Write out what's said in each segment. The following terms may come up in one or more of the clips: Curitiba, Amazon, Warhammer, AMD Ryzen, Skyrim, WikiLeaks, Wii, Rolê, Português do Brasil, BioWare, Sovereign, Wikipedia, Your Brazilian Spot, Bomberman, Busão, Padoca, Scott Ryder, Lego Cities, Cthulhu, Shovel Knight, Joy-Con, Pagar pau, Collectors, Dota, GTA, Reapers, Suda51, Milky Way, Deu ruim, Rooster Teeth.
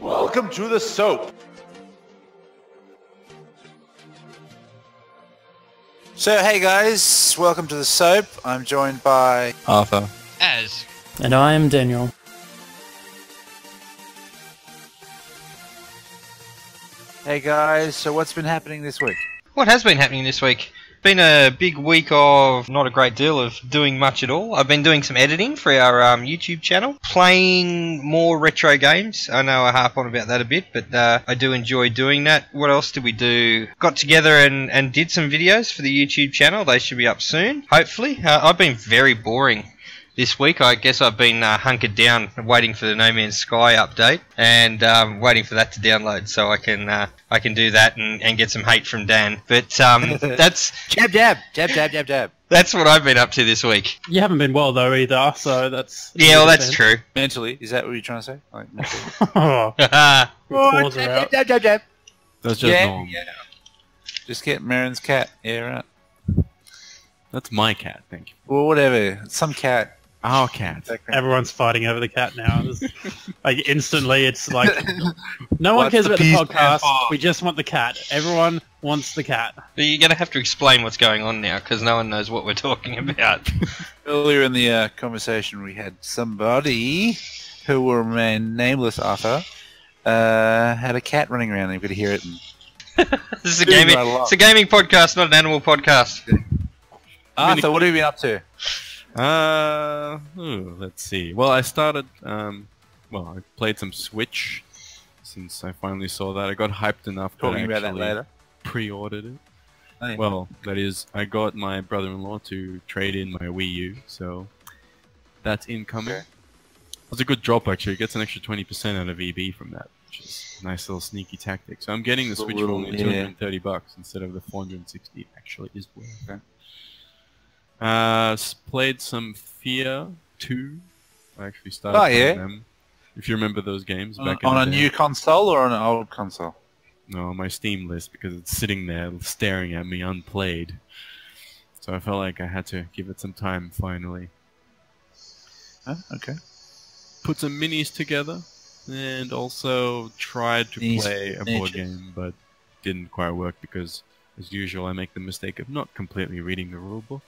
Welcome to the soap. So hey guys, welcome to the soap. I'm joined by Arthur. Az. And I am Daniel. Hey guys, so what's been happening this week? What has been happening this week? Been a big week of not a great deal of doing much at all. I've been doing some editing for our YouTube channel, playing more retro games. I know I harp on about that a bit, but I do enjoy doing that. What else did we do? Got together and did some videos for the YouTube channel. They should be up soon, hopefully. I've been very boring this week. I guess I've been hunkered down waiting for the No Man's Sky update and waiting for that to download so I can do that and get some hate from Dan. But that's... jab, jab, jab, jab, jab, jab. That's what I've been up to this week. You haven't been well though either, so that's... Yeah, well that's true. Mentally, is that what you're trying to say? Like, oh, oh, jab, jab, jab, jab. That's just normal. Yeah. Just get Marin's cat. Yeah, right. That's my cat, thank you. Well, whatever. Some cat. Our cat. Everyone's fighting over the cat now. Like instantly, it's like no one cares about the podcast. We just want the cat. Everyone wants the cat. You're going to have to explain what's going on now because no one knows what we're talking about. Earlier in the conversation, we had somebody who will remain nameless. Arthur had a cat running around. You've got to hear it. This is a gaming. It's a gaming podcast, not an animal podcast. Arthur, what have you been up to? Let's see. Well, I started, I played some Switch since I finally saw that. I got hyped enough to actually pre-ordered it. Oh, yeah. Well, that is, I got my brother-in-law to trade in my Wii U, so that's incoming. Sure. It was a good drop, actually. It gets an extra 20% out of EB from that, which is a nice little sneaky tactic. So I'm getting the Switch for only $230 instead of the $460 it actually is worth. Okay. Played some Fear 2. I actually started playing them. If you remember those games back in the day. On a new console or on an old console? No, on my Steam list because it's sitting there staring at me unplayed. So I felt like I had to give it some time finally. Okay. Put some minis together and also tried to play a board game but didn't quite work because, as usual, I make the mistake of not completely reading the rulebook.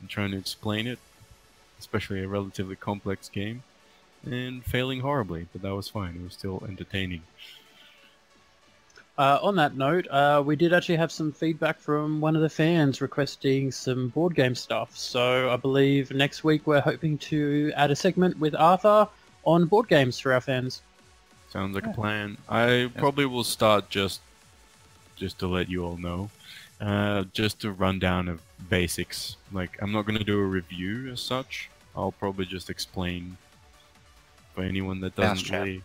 I'm trying to explain it, especially a relatively complex game, and failing horribly, but that was fine. It was still entertaining. On that note, we did actually have some feedback from one of the fans requesting some board game stuff, so I believe next week we're hoping to add a segment with Arthur on board games for our fans. Sounds like a plan. I probably will start just to let you all know. Just a rundown of basics. Like, I'm not going to do a review as such. I'll probably just explain for anyone that doesn't really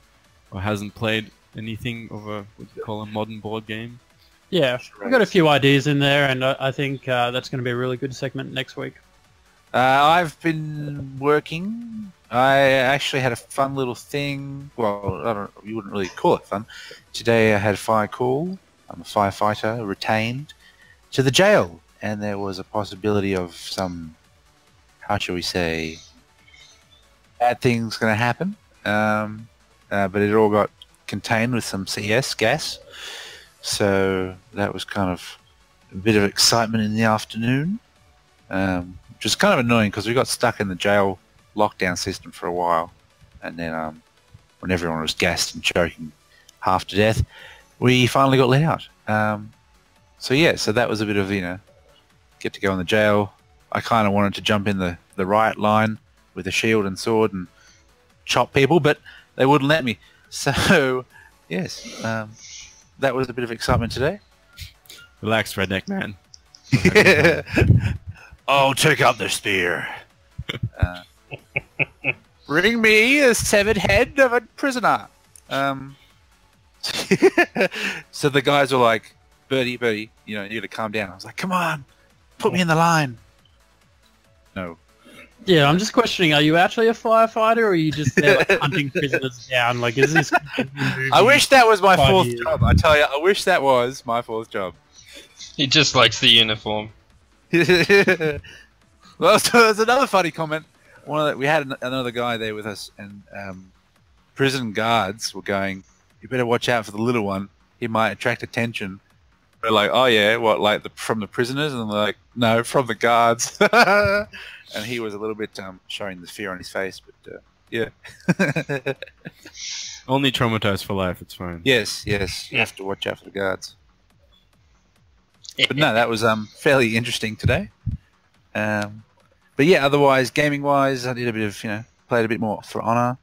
or hasn't played anything of a what you call a modern board game. Yeah, we've got a few ideas in there, and I think that's going to be a really good segment next week. I've been working. I actually had a fun little thing. Well, you wouldn't really call it fun. Today I had fire call. I'm a firefighter retained to the jail, and there was a possibility of some, how shall we say, bad things going to happen, but it all got contained with some CS gas, so that was kind of a bit of excitement in the afternoon, which was kind of annoying because we got stuck in the jail lockdown system for a while, and then when everyone was gassed and choking half to death, we finally got let out. So yeah, so that was a bit of, you know, get to go in the jail. I kind of wanted to jump in the riot line with a shield and sword and chop people, but they wouldn't let me. So, yes, that was a bit of excitement today. Relax, redneck man. Oh, take out the spear. Bring me the severed head of a prisoner. So the guys were like, Birdie, you know, you gotta calm down. I was like, come on, put me in the line. No. Yeah, I'm just questioning, are you actually a firefighter, or are you just there, like, hunting prisoners down? Like, is this... I wish that was my fourth job, I tell you, I wish that was my fourth job. He just likes the uniform. Well, so there's another funny comment. One of the, we had another guy there with us, and prison guards were going, you better watch out for the little one, he might attract attention. They're like, oh yeah, what, like from the prisoners? And they're like, no, from the guards. And he was a little bit showing the fear on his face, but yeah. Only traumatized for life, it's fine. Yes, yes, you have to watch out for the guards. But no, that was fairly interesting today. But yeah, otherwise, gaming-wise, I did a bit of, you know, played a bit more for Honor,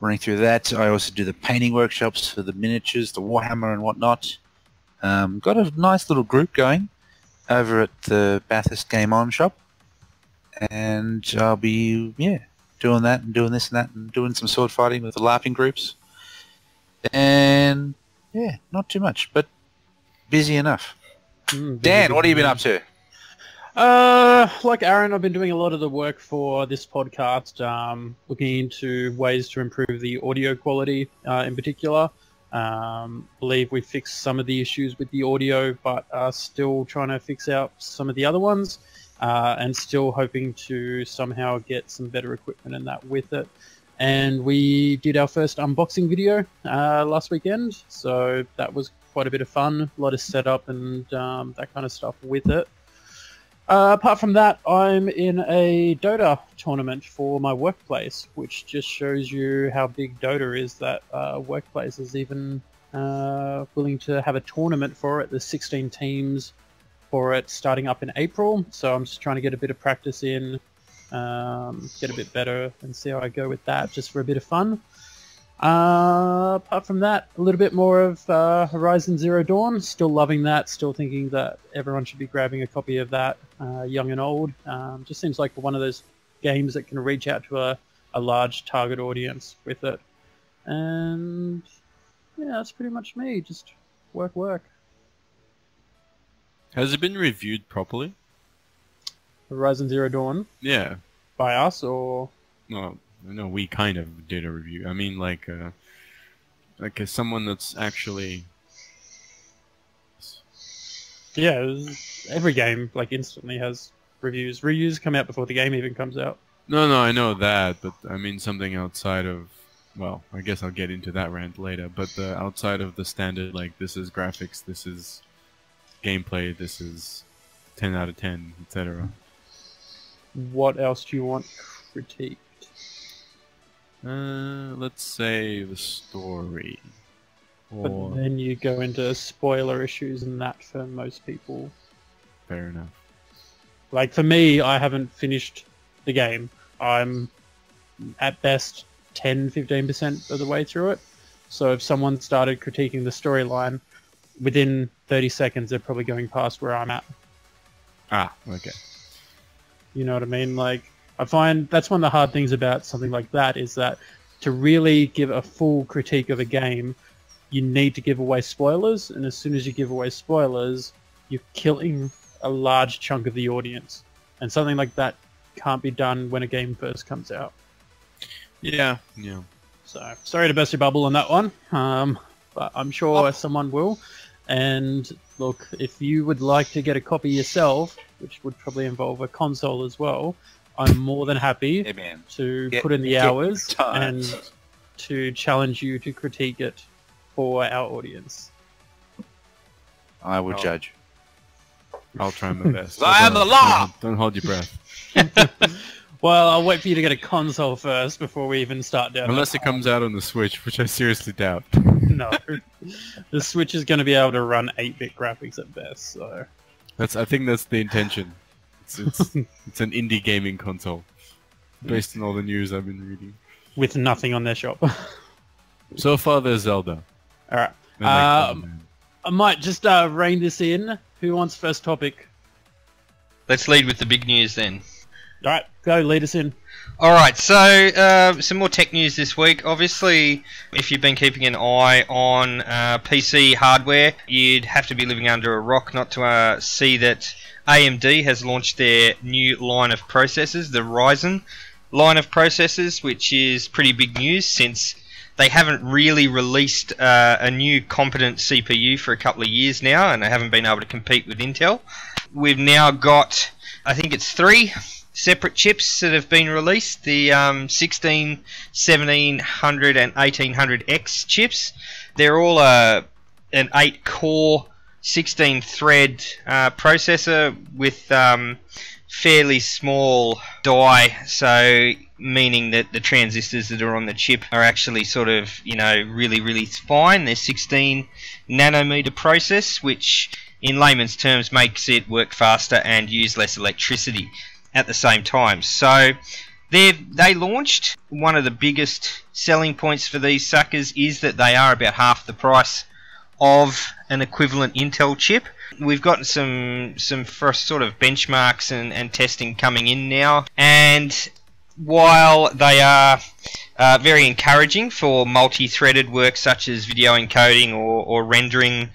running through that. I also do the painting workshops for the miniatures, the Warhammer and whatnot. Got a nice little group going over at the Bathurst Game On shop, and I'll be doing that and doing this and that and doing some sword fighting with the LARPing groups, and yeah, not too much, but busy enough. Dan, what have you been up to? Like Aaron, I've been doing a lot of the work for this podcast, looking into ways to improve the audio quality in particular. Believe we fixed some of the issues with the audio, but are still trying to fix out some of the other ones, and still hoping to somehow get some better equipment and that with it. And we did our first unboxing video last weekend, so that was quite a bit of fun, a lot of setup and that kind of stuff with it. Apart from that, I'm in a Dota tournament for my workplace, which just shows you how big Dota is, that workplace is even willing to have a tournament for it. There's 16 teams for it starting up in April, so I'm just trying to get a bit of practice in, get a bit better and see how I go with that, just for a bit of fun. Apart from that, a little bit more of Horizon Zero Dawn. Still loving that, still thinking that everyone should be grabbing a copy of that, young and old. Just seems like one of those games that can reach out to a large target audience with it. And yeah, that's pretty much me. Just work, work. Has it been reviewed properly? Horizon Zero Dawn? Yeah. By us or...? No. No, we kind of did a review. I mean, like as someone that's actually... Yeah, every game, like, instantly has reviews. Reviews come out before the game even comes out. No, no, I know that, but I mean something outside of... Well, I guess I'll get into that rant later, but outside of the standard, like, this is graphics, this is gameplay, this is 10 out of 10, etc. What else do you want critiqued? Let's say the story. Or... But then you go into spoiler issues and that for most people. Fair enough. Like, for me, I haven't finished the game. I'm, at best, 10–15% of the way through it. So if someone started critiquing the storyline, within 30 seconds they're probably going past where I'm at. Ah, okay. You know what I mean? Like... I find that's one of the hard things about something like that, is that to really give a full critique of a game, you need to give away spoilers, and as soon as you give away spoilers, you're killing a large chunk of the audience. And something like that can't be done when a game first comes out. Yeah, yeah. So, sorry to burst your bubble on that one, but I'm sure someone will. And look, if you would like to get a copy yourself, which would probably involve a console as well, I'm more than happy to put in the hours and to challenge you to critique it for our audience. I will judge. I'll try my best. I am the law! Don't hold your breath. Well, I'll wait for you to get a console first before we even start down. Unless it comes out on the Switch, which I seriously doubt. No. The Switch is going to be able to run 8-bit graphics at best, so... I think that's the intention. It's an indie gaming console, based on all the news I've been reading. With nothing on their shop. So far, there's Zelda. Alright. I might just rein this in. Who wants first topic? Let's lead with the big news then. Alright, go, lead us in. Alright, so some more tech news this week. Obviously, if you've been keeping an eye on PC hardware, you'd have to be living under a rock not to see that AMD has launched their new line of processors, the Ryzen line of processors, which is pretty big news since they haven't really released a new competent CPU for a couple of years now, and they haven't been able to compete with Intel. We've now got, I think it's 3 separate chips that have been released, the 16, 1700 and 1800X chips. They're all an 8-core, 16-thread processor with fairly small die, so meaning that the transistors that are on the chip are actually sort of, you know, really, really fine. They're 16 nanometer process, which in layman's terms makes it work faster and use less electricity at the same time. So they launched. One of the biggest selling points for these suckers is that they are about half the price of an equivalent Intel chip. We've gotten some first sort of benchmarks and testing coming in now, and while they are very encouraging for multi-threaded work such as video encoding or rendering,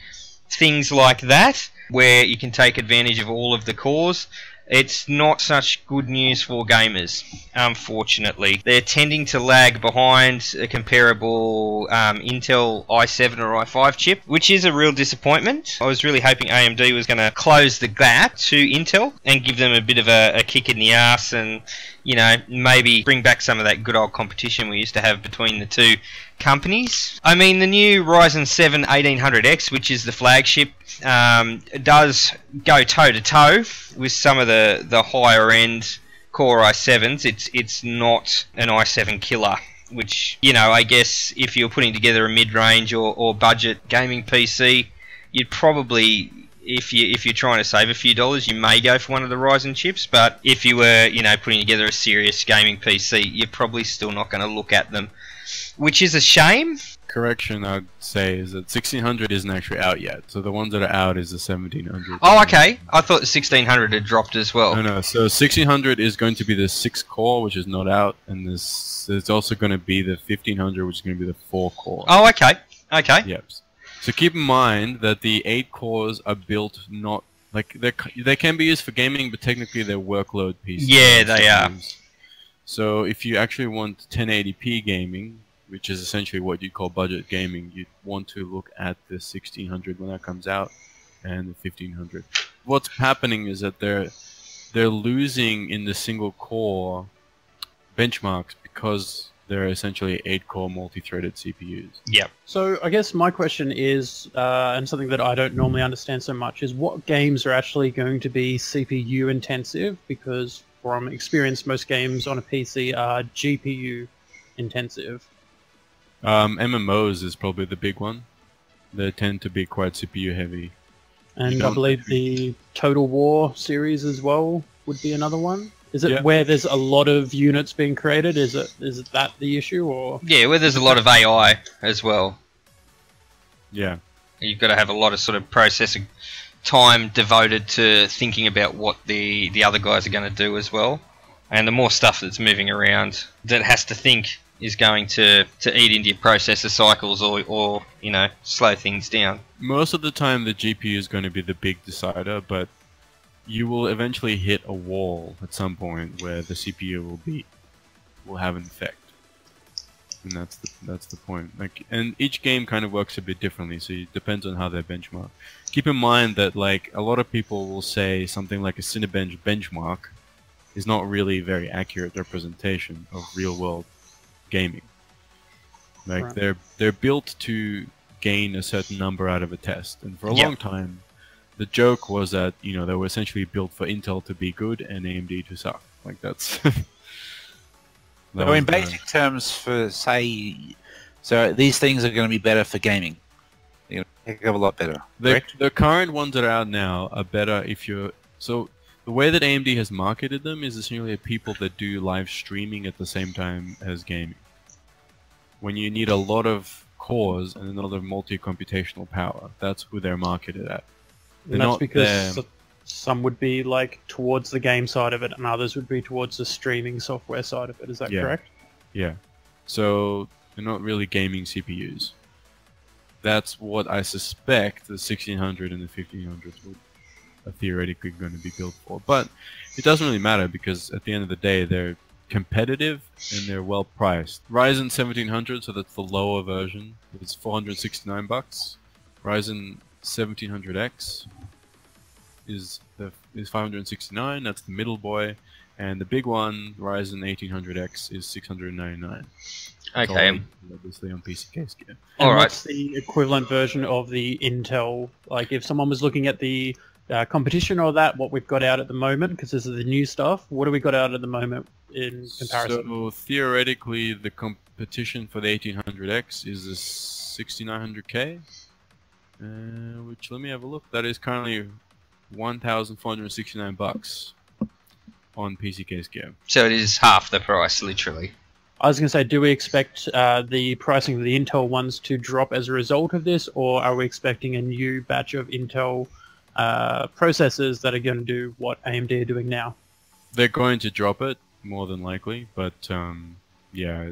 things like that, where you can take advantage of all of the cores, it's not such good news for gamers, unfortunately. They're tending to lag behind a comparable Intel i7 or i5 chip, which is a real disappointment. I was really hoping AMD was going to close the gap to Intel and give them a bit of a kick in the ass and, you know, maybe bring back some of that good old competition we used to have between the two companies. I mean, the new Ryzen 7 1800X, which is the flagship, does go toe-to-toe with some of the higher-end Core i7s. It's not an i7 killer, which, you know, I guess if you're putting together a mid-range or budget gaming PC, you'd probably, if you're trying to save a few dollars, you may go for one of the Ryzen chips. But if you were, you know, putting together a serious gaming PC, you're probably still not going to look at them, which is a shame. Correction, I'd say, is that 1600 isn't actually out yet. So the ones that are out is the 1700. Oh, okay. I thought the 1600 had dropped as well. No. So 1600 is going to be the 6-core, which is not out, and there's also going to be the 1500, which is going to be the 4-core. Oh, okay. Okay. Yep. So keep in mind that the 8 cores are built not like they can be used for gaming, but technically they're workload PCs. Yeah, they are. So if you actually want 1080p gaming, which is essentially what you call budget gaming, you'd want to look at the 1600 when that comes out and the 1500. What's happening is that they're losing in the single core benchmarks because they're essentially 8-core multi-threaded CPUs. Yeah. So I guess my question is, and something that I don't normally understand so much, is what games are actually going to be CPU intensive? Because from experience, most games on a PC are GPU intensive. MMOs is probably the big one. They tend to be quite CPU heavy. And I believe the Total War series as well would be another one. Is it where there's a lot of units being created? Is it that the issue, or? Yeah, where there's a lot of AI as well. Yeah. You've got to have a lot of sort of processing time devoted to thinking about what the other guys are going to do as well. And the more stuff that's moving around that has to think is going to eat into your processor cycles or you know, slow things down. Most of the time the GPU is going to be the big decider, but you will eventually hit a wall at some point where the CPU will have an effect, and that's the point. Like, and each game kind of works a bit differently, so it depends on how they benchmark. Keep in mind that like a lot of people will say something like a Cinebench benchmark is not really a very accurate representation of real world gaming. Like right. They're built to gain a certain number out of a test, and for a long time. The joke was that, you know, they were essentially built for Intel to be good and AMD to suck. Like, that's... in basic terms, for, say... So, these things are going to be better for gaming. They're going to pick up a lot better. The current ones that are out now are better if you're... So, the way that AMD has marketed them is essentially people that do live streaming at the same time as gaming. When you need a lot of cores and a lot of multi-computational power, that's who they're marketed at. And that's because some would be like towards the game side of it, and others would be towards the streaming software side of it. Is that correct? Yeah. So they're not really gaming CPUs. That's what I suspect the 1600 and the 1500s would are theoretically going to be built for. But it doesn't really matter, because at the end of the day, they're competitive and they're well priced. Ryzen 1700, so that's the lower version, it's $469. Ryzen 1700X is $569. That's the middle boy, and the big one, Ryzen 1800X, is $699. Okay. Obviously on PC case gear. All right. What's the equivalent version of the Intel? Like, if someone was looking at the competition or that, what we've got out at the moment, because this is the new stuff. What do we got out at the moment in comparison? So theoretically, the competition for the 1800X is a 6900K, which, let me have a look. That is currently $1,469 on PC case gear. So it is half the price, literally. I was going to say, do we expect the pricing of the Intel ones to drop as a result of this, or are we expecting a new batch of Intel processors that are going to do what AMD are doing now? They're going to drop it, more than likely, but yeah,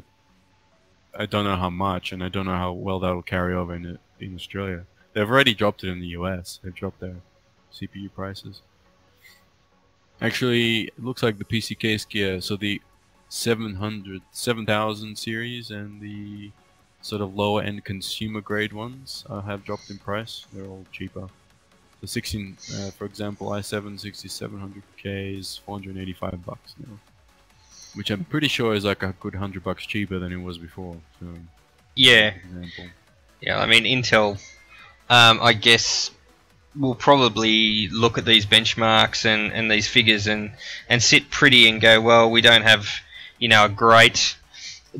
I don't know how much, and I don't know how well that will carry over in Australia. They've already dropped it in the US. They've dropped their CPU prices. Actually, it looks like the PC case gear, so the 7000 series and the sort of lower end consumer grade ones have dropped in price. They're all cheaper. The for example, i7 6700K is $485 now, which I'm pretty sure is like a good $100 cheaper than it was before. So, yeah. Yeah, I mean, Intel, I guess, will probably look at these benchmarks and these figures and sit pretty and go, well, we don't have, you know, a great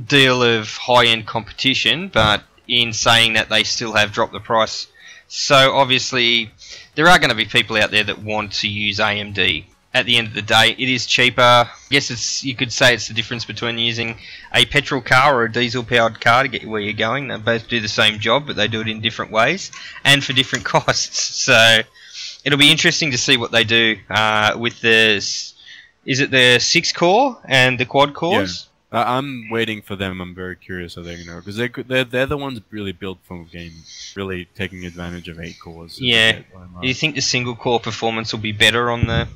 deal of high-end competition, but in saying that, they still have dropped the price. So obviously there are going to be people out there that want to use AMD. At the end of the day, it is cheaper. I guess it's, you could say it's the difference between using a petrol car or a diesel-powered car to get where you're going. They both do the same job, but they do it in different ways and for different costs. So it'll be interesting to see what they do with this. Is it the 6-core and the quad cores? Yeah. I'm waiting for them. I'm very curious how they're going to go, because they're the ones really built for games, really taking advantage of 8 cores. Yeah. Do you think the single-core performance will be better on the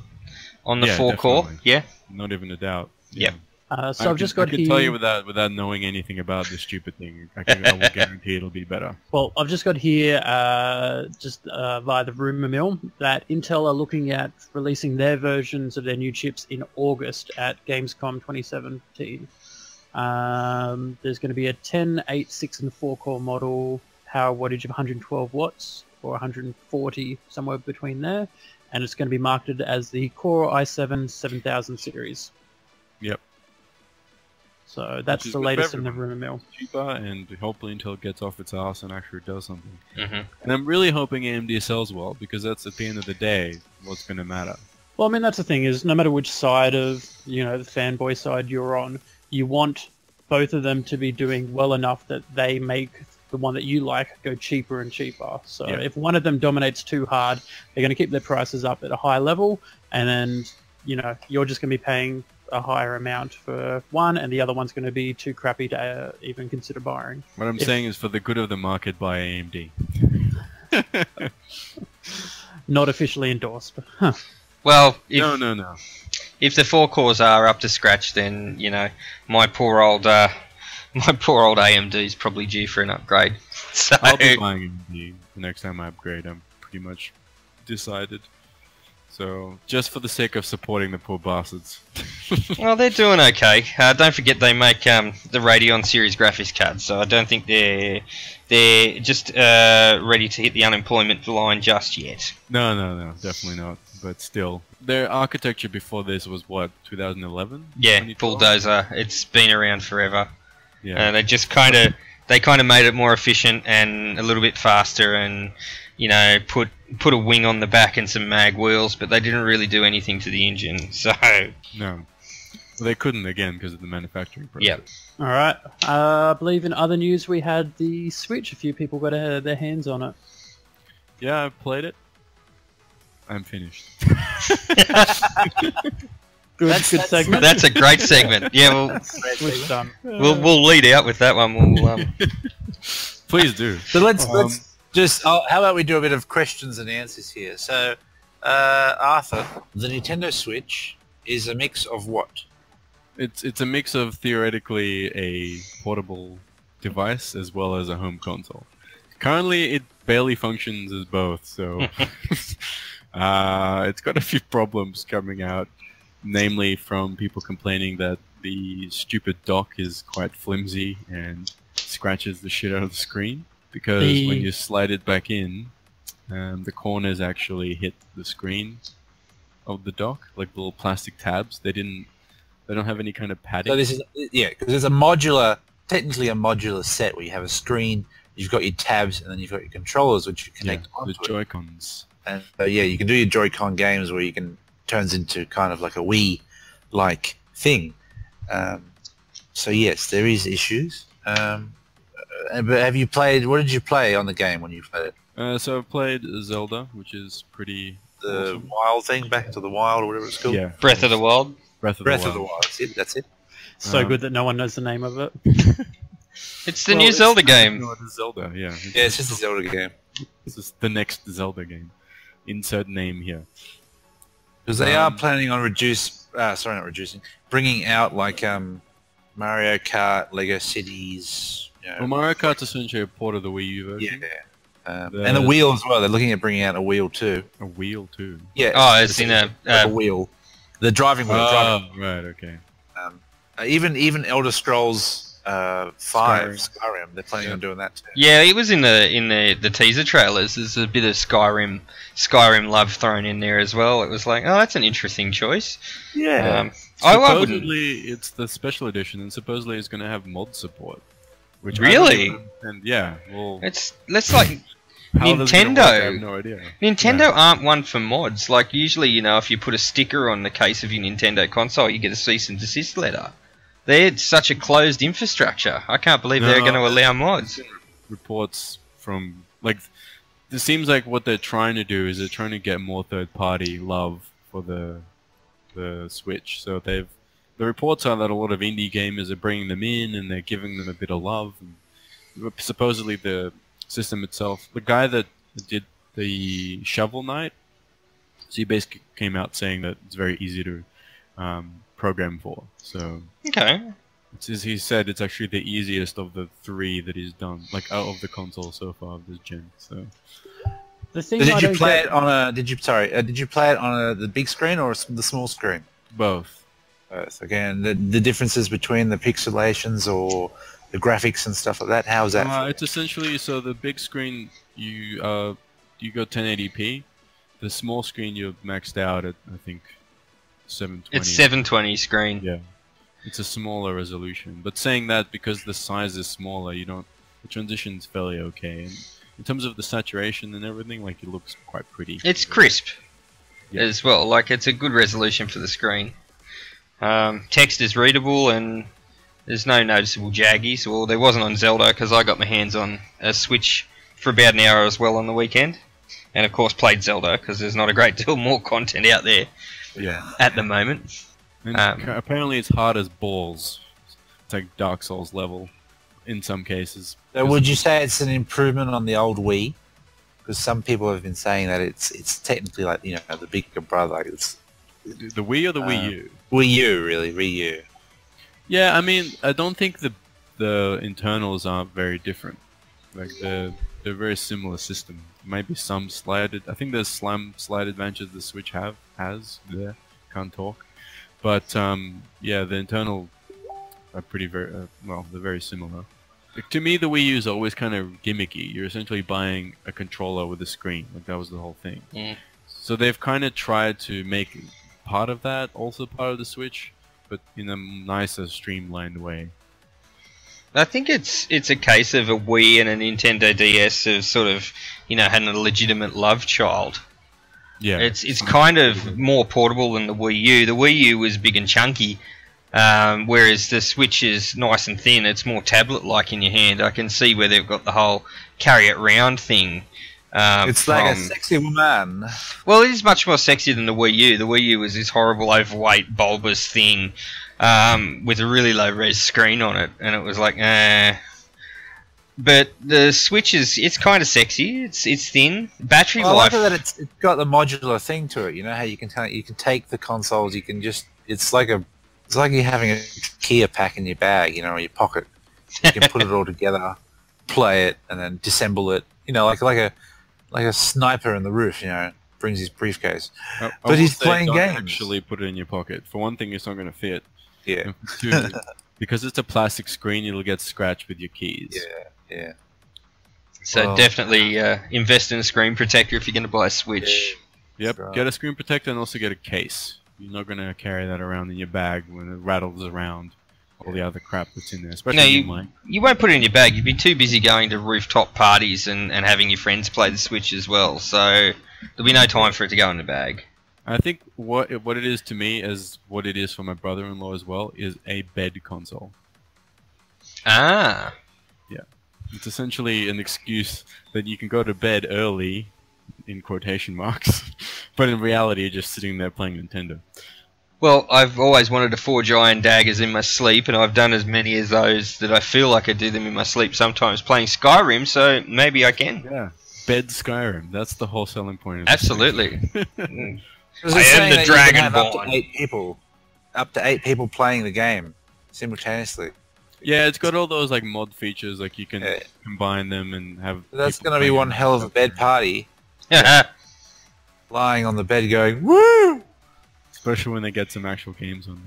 4-core? Yeah. Not even a doubt. Yeah. So I've just got here. I can tell you without knowing anything about this stupid thing, I will guarantee it'll be better. Well, I've just got here, via the rumor mill, that Intel are looking at releasing their versions of their new chips in August at Gamescom 2017. There's going to be a 10, 8, 6, and 4-core model, power wattage of 112 watts or 140, somewhere between there, and it's going to be marketed as the Core i7 7000 series. Yep. So that's the latest in the rumor mill. Cheaper, and hopefully Intel gets off its ass and actually does something. Mm-hmm. And I'm really hoping AMD sells well, because that's at the end of the day what's going to matter. Well, I mean, that's the thing is, no matter which side of, you know, the fanboy side you're on, you want both of them to be doing well enough that they make the one that you like go cheaper and cheaper. So yeah, if one of them dominates too hard, they're going to keep their prices up at a high level, and then, you know, you're just going to be paying a higher amount for one, and the other one's going to be too crappy to even consider buying. What I'm saying is, for the good of the market, buy AMD. Not officially endorsed, but huh. Well, no. If the 4 cores are up to scratch, then, you know, my poor old AMD is probably due for an upgrade. So I'll be buying AMD the next time I upgrade. I'm pretty much decided. So, just for the sake of supporting the poor bastards. Well, they're doing okay. Don't forget they make the Radeon series graphics cards, so I don't think they're just ready to hit the unemployment line just yet. No, definitely not. But still, their architecture before this was what, 2011? Yeah, 2012? Bulldozer. It's been around forever. Yeah. And they just kind of made it more efficient and a little bit faster, and, you know, put a wing on the back and some mag wheels, but they didn't really do anything to the engine. So no, well, they couldn't, again, because of the manufacturing process. Yep. All right. I believe in other news we had the Switch. A few people got their hands on it. Yeah, I've played it. I'm finished. Good segment. That's a great segment. Yeah, we'll lead out with that one. We'll, please do. So let's just, how about we do a bit of questions and answers here? So Arthur, the Nintendo Switch is a mix of what? It's a mix of theoretically a portable device as well as a home console. Currently, it barely functions as both, so it's got a few problems coming out, namely from people complaining that the stupid dock is quite flimsy and scratches the shit out of the screen, because when you slide it back in, the corners actually hit the screen of the dock, like the little plastic tabs. They don't have any kind of padding. So this is, yeah, because there's a modular, technically a modular set where you have a screen, you've got your tabs, and then you've got your controllers, which you connect onto the Joy-Cons. And so yeah, you can do your Joy-Con games where you can turns into kind of like a Wii-like thing. So yes, there is issues. But have you played? What did you play on the game when you played it? So I've played Zelda, which is pretty awesome. Wild thing, Back to the Wild, or whatever it's called. Yeah. Breath of the Wild. Breath of the Wild. That's it. So good that no one knows the name of it. It's the new Zelda game. No, it's Zelda. Yeah. It's just a Zelda game. This is the next Zelda game. Insert name here. Because they are planning on bringing out like Mario Kart, Lego Cities. You know, well, Mario Kart's essentially a port of the Wii U version. Yeah. And the wheel as well. They're looking at bringing out a wheel too. A wheel too. Yeah. Oh, I've seen that. Like a wheel. The driving wheel. Oh, right. Okay. Even Elder Scrolls 5, Skyrim. They're planning on doing that too. Yeah, it was in the teaser trailers. There's a bit of Skyrim love thrown in there as well. It was like, oh, that's an interesting choice. Yeah. Supposedly it's the special edition, and supposedly it's going to have mod support. Which really? And yeah, well, let's like Nintendo. I have no idea. Nintendo aren't one for mods. Like usually, you know, if you put a sticker on the case of your Nintendo console, you get a cease and desist letter. They're such a closed infrastructure. I can't believe they're going to allow mods. Reports from like, it seems like what they're trying to do is they're trying to get more third-party love for the Switch. So they've. The reports are that a lot of indie gamers are bringing them in and they're giving them a bit of love. And supposedly the system itself, the guy that did the Shovel Knight, so he basically came out saying that it's very easy to program for. So as he said, it's actually the easiest of the three that he's done, like out of the console so far of this gen. So. The thing did you play it on a? Did you play it on the big screen or the small screen? Both. Again, the differences between the pixelations or the graphics and stuff like that. How is that? It's essentially so the big screen you got 1080p. The small screen you're maxed out at I think 720. It's 720 screen. Yeah, it's a smaller resolution. But saying that because the size is smaller, you don't. The transition's fairly okay. And in terms of the saturation and everything, like it looks quite pretty. It's crisp as well. Like it's a good resolution for the screen. Text is readable and there's no noticeable jaggies. Well, there wasn't on Zelda because I got my hands on a Switch for about an hour as well on the weekend, and of course played Zelda because there's not a great deal more content out there at the moment. Apparently, it's hard as balls. It's like Dark Souls level in some cases. So would you say it's an improvement on the old Wii? Because some people have been saying that it's technically like the bigger brother. Like it's, the Wii or the Wii U? Wii U, really. Wii U. Yeah, I mean, I don't think the internals aren't very different. Like, they're a very similar system. Maybe some slight... I think there's some slight advantages the Switch has. Yeah. Can't talk. But, yeah, the internal are pretty very... well, they're very similar. Like, to me, the Wii U is always kind of gimmicky. You're essentially buying a controller with a screen. Like, that was the whole thing. Yeah. So they've kind of tried to make... part of that, also part of the Switch, but in a nicer, streamlined way. I think it's a case of a Wii and a Nintendo DS have sort of, had a legitimate love child. Yeah. It's kind of more portable than the Wii U. The Wii U was big and chunky, whereas the Switch is nice and thin. It's more tablet-like in your hand. I can see where they've got the whole carry-it-round thing. It's like a sexy woman. Well, it is much more sexy than the Wii U. The Wii U was this horrible, overweight, bulbous thing with a really low-res screen on it, and it was like, eh. But the Switch is kind of sexy. It's thin. Battery life. I like that it's got the modular thing to it. You know how you can take the consoles. You can just it's like you're having a Kia pack in your bag. You know, in your pocket. You can put it all together, play it, and then disassemble it. You know, like a sniper in the roof. You know, brings his briefcase, but he's playing games. Actually, put it in your pocket. For one thing, it's not going to fit. Yeah. Two, because it's a plastic screen, it'll get scratched with your keys. Yeah. Yeah. So definitely invest in a screen protector if you're going to buy a Switch. Yeah. Yep, right. Get a screen protector and also get a case. You're not going to carry that around in your bag when it rattles around all the other crap that's in there. Especially you won't put it in your bag. You'd be too busy going to rooftop parties and having your friends play the Switch as well. So there'll be no time for it to go in the bag. I think what it is to me is what it is for my brother-in-law as well is a bed console. Ah. Yeah. It's essentially an excuse that you can go to bed early, in quotation marks, but in reality you're just sitting there playing Nintendo. Well, I've always wanted to forge iron daggers in my sleep, and I've done as many as those that I feel like I do them in my sleep sometimes playing Skyrim, so maybe I can. Yeah, bed Skyrim, that's the whole selling point. Absolutely. I am the Dragonborn. Up to eight people playing the game simultaneously. Yeah, it's got all those like mod features, like you can combine them and have. That's gonna be one hell of a bed party. Yeah. Lying on the bed going woo. Especially when they get some actual games on.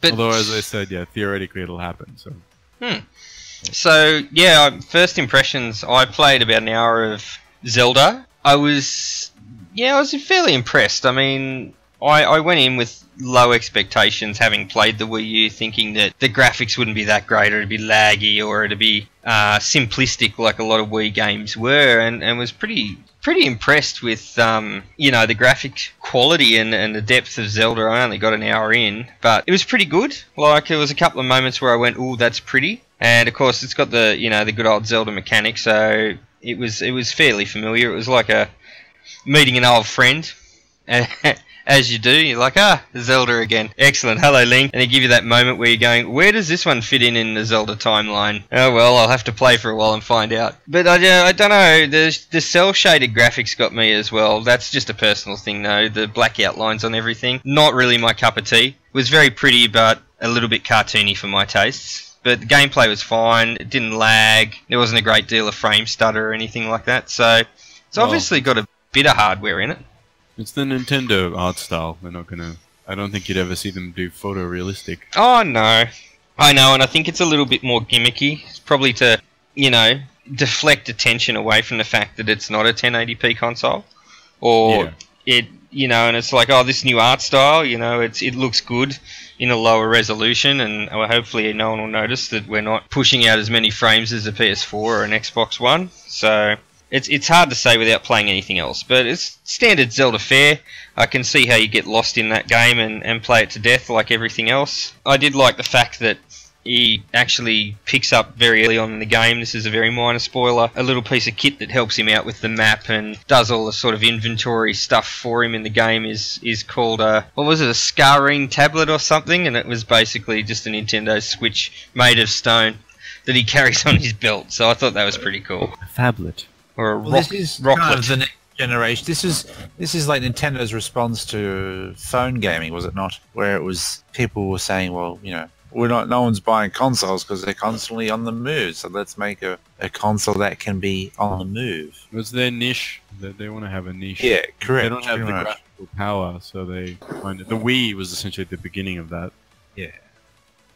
But although, as I said, yeah, theoretically it'll happen. So. Hmm. So yeah, first impressions. I played about an hour of Zelda. I was fairly impressed. I mean, I went in with low expectations, having played the Wii U, thinking that the graphics wouldn't be that great, or it'd be laggy, or it'd be simplistic like a lot of Wii games were, and was pretty impressed with the graphic quality and the depth of Zelda. I only got an hour in, but it was pretty good. Like, there was a couple of moments where I went, "Ooh, that's pretty," and of course it's got the the good old Zelda mechanic, so it was fairly familiar. It was like a meeting an old friend. As you do, you're like, Zelda again. Excellent, hello Link. And they give you that moment where you're going, where does this one fit in the Zelda timeline? Oh well, I'll have to play for a while and find out. But I don't know, the cel-shaded graphics got me as well. That's just a personal thing though, the black outlines on everything. Not really my cup of tea. It was very pretty, but a little bit cartoony for my tastes. But the gameplay was fine, it didn't lag, there wasn't a great deal of frame stutter or anything like that, so it's obviously got a bit of hardware in it. It's the Nintendo art style. They're not gonna. I don't think you'd ever see them do photorealistic. Oh no, I know, and I think it's a little bit more gimmicky. It's probably to, deflect attention away from the fact that it's not a 1080p console, or and it's like, this new art style. It looks good in a lower resolution, and hopefully no one will notice that we're not pushing out as many frames as a PS4 or an Xbox One. So. It's hard to say without playing anything else, but it's standard Zelda fare. I can see how you get lost in that game and play it to death like everything else. I did like the fact that he actually picks up very early on in the game, this is a very minor spoiler, a little piece of kit that helps him out with the map and does all the sort of inventory stuff for him in the game is called a scarring tablet or something, and it was basically just a Nintendo Switch made of stone that he carries on his belt, so I thought that was pretty cool. A phablet. Or a this is kind of the next generation. This is like Nintendo's response to phone gaming, was it not? Where it was people were saying, well, no one's buying consoles because they're constantly on the move. So let's make a console that can be on the move. It's their niche. They want to have a niche. Yeah, correct. They don't have the graphical power, so they find it. The Wii was essentially the beginning of that. Yeah,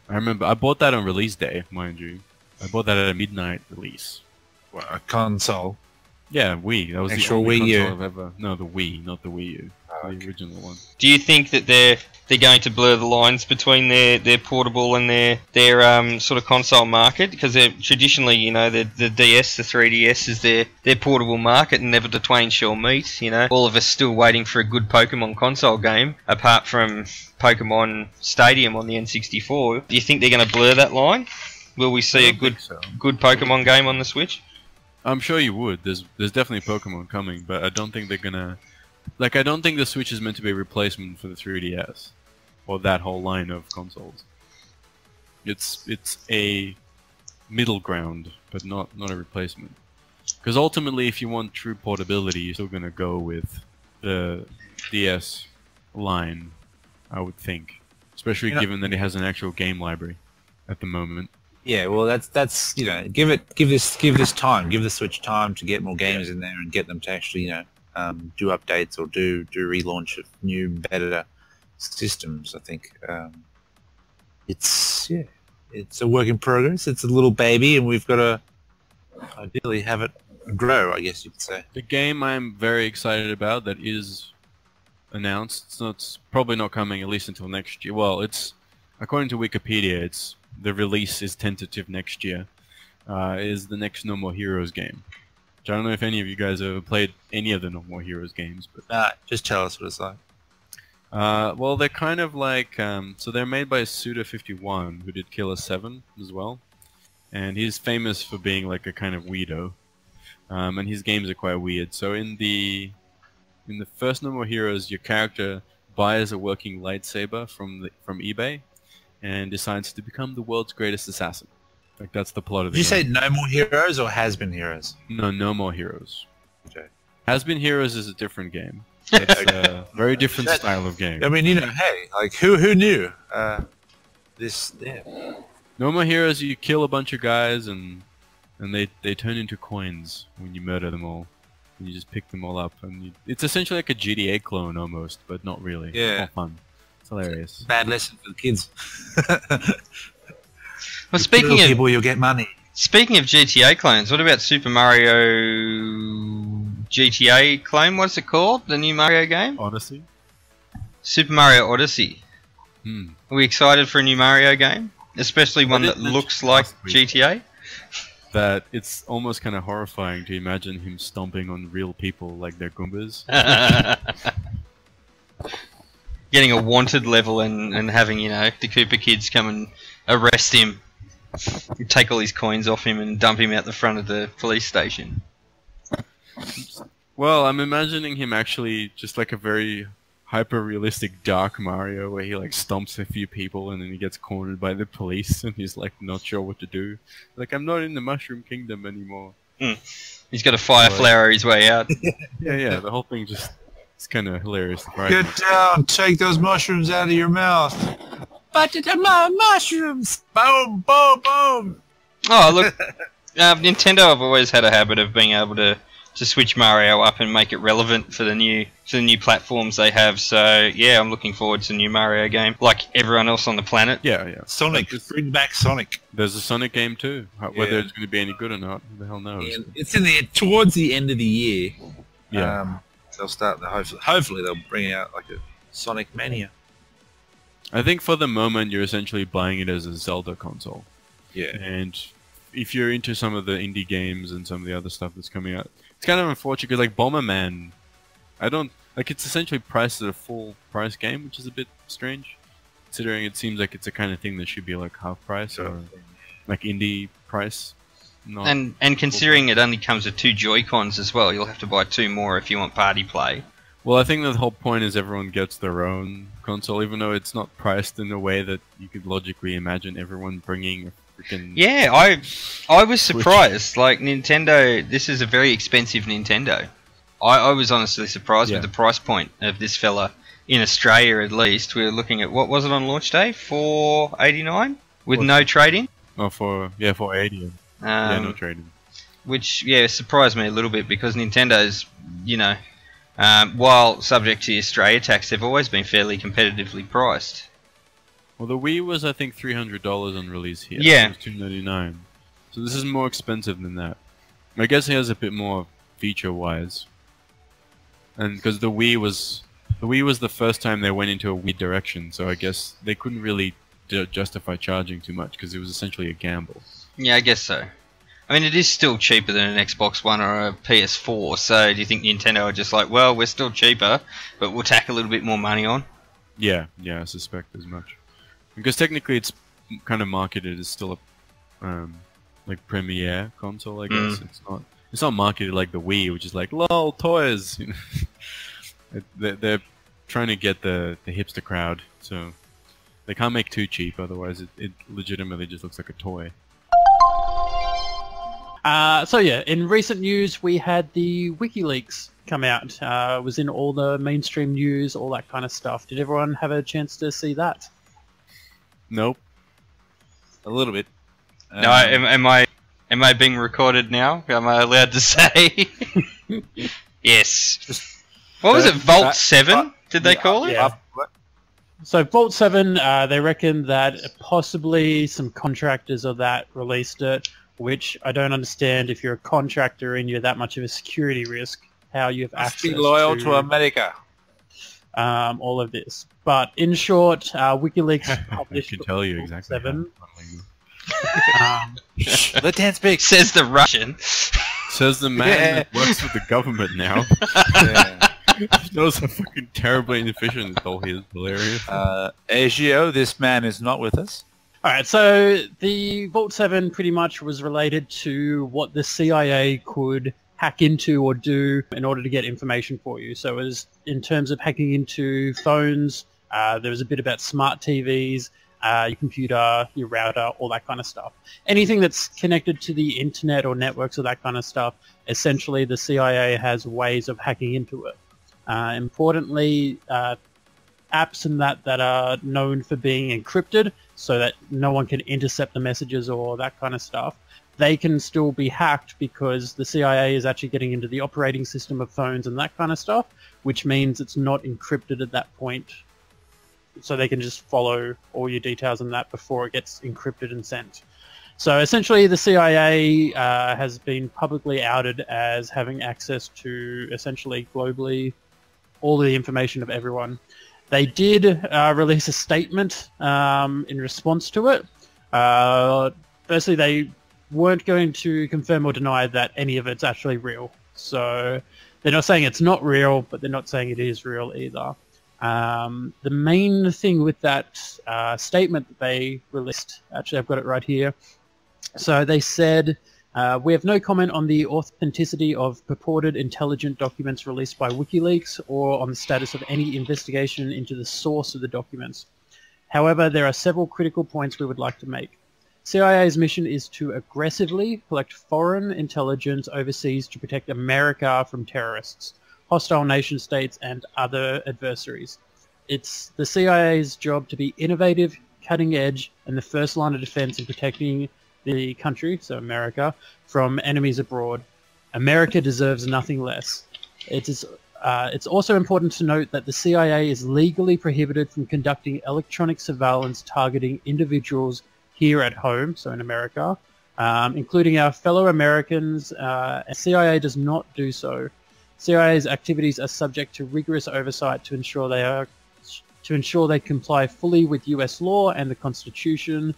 I remember. I bought that on release day, mind you. I bought that at a midnight release. Well, a console. Yeah, Wii. That was actual the only Wii console U. I've ever. No, the Wii, not the Wii U. Oh, okay. The original one. Do you think that they're going to blur the lines between their portable and their sort of console market? Because they're traditionally, the DS, the 3DS is their portable market, and never the twain shall meet. All of us still waiting for a good Pokemon console game, apart from Pokemon Stadium on the N64. Do you think they're going to blur that line? Will we see a good Pokemon game on the Switch? I'm sure you would. There's definitely Pokemon coming, but I don't think they're gonna. Like, I don't think the Switch is meant to be a replacement for the 3DS or that whole line of consoles. It's a middle ground, but not a replacement. Because ultimately, if you want true portability, you're still gonna go with the DS line, I would think. Especially given that it has an actual game library at the moment. Yeah, well, that's you know, give this time, give the Switch time to get more games in there and get them to actually, you know, do updates or do relaunch of new, better systems. I think it's a work in progress. It's a little baby, and we've got to ideally have it grow, I guess you could say. The game I'm very excited about that is announced. It's probably not coming at least until next year. Well, it's according to Wikipedia, it's the release is tentative next year. Is the next No More Heroes game. Which I don't know if any of you guys have ever played any of the No More Heroes games, but just tell us what it's like. Well, they're kind of like so they're made by Suda51, who did Killer 7 as well, and he's famous for being like a kind of weirdo, and his games are quite weird. So in the first No More Heroes, your character buys a working lightsaber from eBay. And decides to become the world's greatest assassin. Like, that's the plot of the game. Did you say No More Heroes or Has Been Heroes? No, No More Heroes. Okay. Has Been Heroes is a different game. It's a very different style of game. I mean, you know, hey, like, who knew this? Yeah. No More Heroes, you kill a bunch of guys and they turn into coins when you murder them all. And you just pick them all up. And it's essentially like a GTA clone almost, but not really. Yeah. More fun. It's hilarious. Bad lesson for the kids. Well, speaking of people, you'll get money. Speaking of GTA clones, what about Super Mario GTA clone? What's it called? The new Mario game? Odyssey. Super Mario Odyssey. Hmm. Are we excited for a new Mario game, especially one that looks like GTA? That it's almost kind of horrifying to imagine him stomping on real people like they're Goombas. Getting a wanted level and having, you know, the Koopa kids come and arrest him, take all his coins off him and dump him out the front of the police station. Well, I'm imagining him actually just like a very hyper-realistic dark Mario where he like stomps a few people and then he gets cornered by the police and he's like not sure what to do. Like, I'm not in the Mushroom Kingdom anymore. Mm. He's got a fire flower his way out. yeah, the whole thing just... It's kind of hilarious. Right? Get down! Take those mushrooms out of your mouth! But it's my mushrooms! Boom! Boom! Boom! Oh, look. Nintendo have always had a habit of being able to switch Mario up and make it relevant for the new platforms they have. So yeah, I'm looking forward to a new Mario game, like everyone else on the planet. Yeah. Sonic. Bring back Sonic. There's a Sonic game too. Whether it's going to be any good or not, who the hell knows? Yeah, it's in the towards the end of the year. Yeah. They'll start. Hopefully they'll bring out like a Sonic Mania. I think for the moment you're essentially buying it as a Zelda console. Yeah. And if you're into some of the indie games and some of the other stuff that's coming out, it's kind of unfortunate because like Bomberman, it's essentially priced at a full price game, which is a bit strange, considering it seems like it's the kind of thing that should be like half price or like indie price. Not and considering it only comes with 2 Joy-Cons as well, you'll have to buy 2 more if you want party play. Well, I think the whole point is everyone gets their own console, even though it's not priced in a way that you could logically imagine everyone bringing a freaking... Yeah, I was surprised. Like, Nintendo, this is a very expensive Nintendo. I was honestly surprised with the price point of this fella. In Australia, at least, we're looking at, what was it on launch day? $4.89? With no trade-in? Oh, $4.80. No trading. Which, surprised me a little bit because Nintendo's, you know, while subject to the Australia tax, they've always been fairly competitively priced. Well, the Wii was, I think, $300 on release here. Yeah. It was $299. So this is more expensive than that. I guess it has a bit more feature-wise. And because the Wii was the first time they went into a Wii direction, so I guess they couldn't really justify charging too much because it was essentially a gamble. Yeah, I guess so. I mean, it is still cheaper than an Xbox One or a PS4, so do you think Nintendo are just like, well, we're still cheaper, but we'll tack a little bit more money on? Yeah, I suspect as much. Because technically it's kind of marketed as still a like premiere console, I guess. It's not marketed like the Wii, which is like, lol, toys! You know? They're trying to get the hipster crowd, so they can't make too cheap, otherwise it legitimately just looks like a toy. So yeah, in recent news, we had the WikiLeaks come out. It was in all the mainstream news, all that kind of stuff. Did everyone have a chance to see that? Nope. A little bit. No, am I being recorded now? Am I allowed to say? Yes. What was it? Vault 7? Did they call it? Yeah. So Vault 7, they reckon that possibly some contractors of that released it, which I don't understand. If you're a contractor and you're that much of a security risk, how you've actually be loyal to America. All of this, but in short, WikiLeaks published. I can tell you exactly. Vault 7. Let Dan speak. Says the Russian. Says the man that works with the government now. Yeah. Those are fucking terribly inefficient. It's all his hilarious. Asio, this man is not with us. Alright, so the Vault 7 pretty much was related to what the CIA could hack into or do in order to get information for you. So it was in terms of hacking into phones, there was a bit about smart TVs, your computer, your router, all that kind of stuff. Anything that's connected to the internet or networks or that kind of stuff, essentially the CIA has ways of hacking into it. Importantly, apps and that are known for being encrypted so that no one can intercept the messages or that kind of stuff, they can still be hacked because the CIA is actually getting into the operating system of phones and that kind of stuff, which means it's not encrypted at that point. So they can just follow all your details on that before it gets encrypted and sent. So essentially the CIA has been publicly outed as having access to essentially globally all the information of everyone. They did release a statement in response to it. Firstly, they weren't going to confirm or deny that any of it's actually real. So they're not saying it's not real, but they're not saying it is real either. The main thing with that statement that they released, actually I've got it right here. So they said, we have no comment on the authenticity of purported intelligent documents released by WikiLeaks or on the status of any investigation into the source of the documents. However, there are several critical points we would like to make. CIA's mission is to aggressively collect foreign intelligence overseas to protect America from terrorists, hostile nation states and other adversaries. It's the CIA's job to be innovative, cutting edge, and the first line of defense in protecting the country, so America, from enemies abroad. America deserves nothing less. It's also important to note that the CIA is legally prohibited from conducting electronic surveillance targeting individuals here at home, so in America, including our fellow Americans. And CIA does not do so. CIA's activities are subject to rigorous oversight to ensure they comply fully with US law and the Constitution.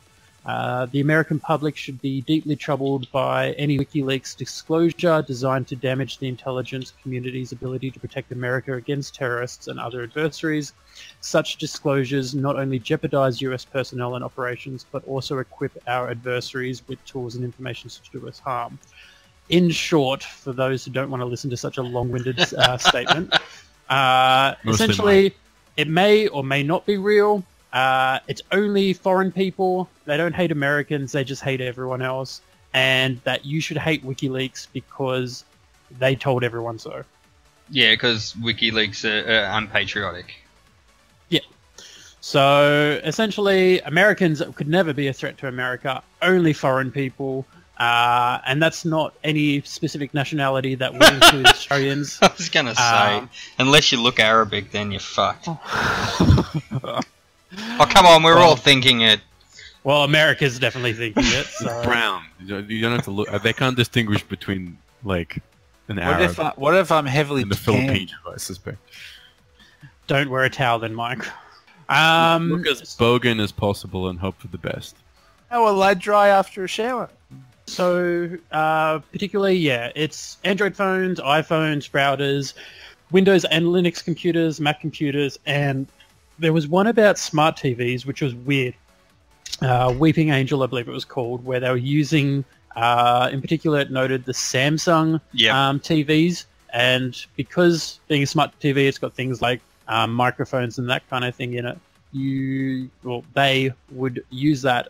The American public should be deeply troubled by any WikiLeaks disclosure designed to damage the intelligence community's ability to protect America against terrorists and other adversaries. Such disclosures not only jeopardize US personnel and operations, but also equip our adversaries with tools and information to do us harm. In short, for those who don't want to listen to such a long-winded statement, essentially it may or may not be real. It's only foreign people. They don't hate Americans, they just hate everyone else, and that you should hate WikiLeaks because they told everyone so. Yeah, because WikiLeaks are unpatriotic. Yeah. So essentially Americans could never be a threat to America, only foreign people. And that's not any specific nationality that would include Australians. I was going to say, unless you look Arabic, then you're fucked. Oh, come on, we're all thinking it. Well, America's definitely thinking it. So. Brown. You don't have to look. They can't distinguish between, like, an Arab. What if I'm heavily and the Philippines, I suspect. Don't wear a towel then, Mike. Look as bogan as possible and hope for the best. How will I dry after a shower? So, particularly, yeah, it's Android phones, iPhones, routers, Windows and Linux computers, Mac computers, and there was one about smart TVs, which was weird. Weeping Angel, I believe it was called, where they were using, in particular, it noted the Samsung TVs. And because being a smart TV, it's got things like microphones and that kind of thing in it. they would use that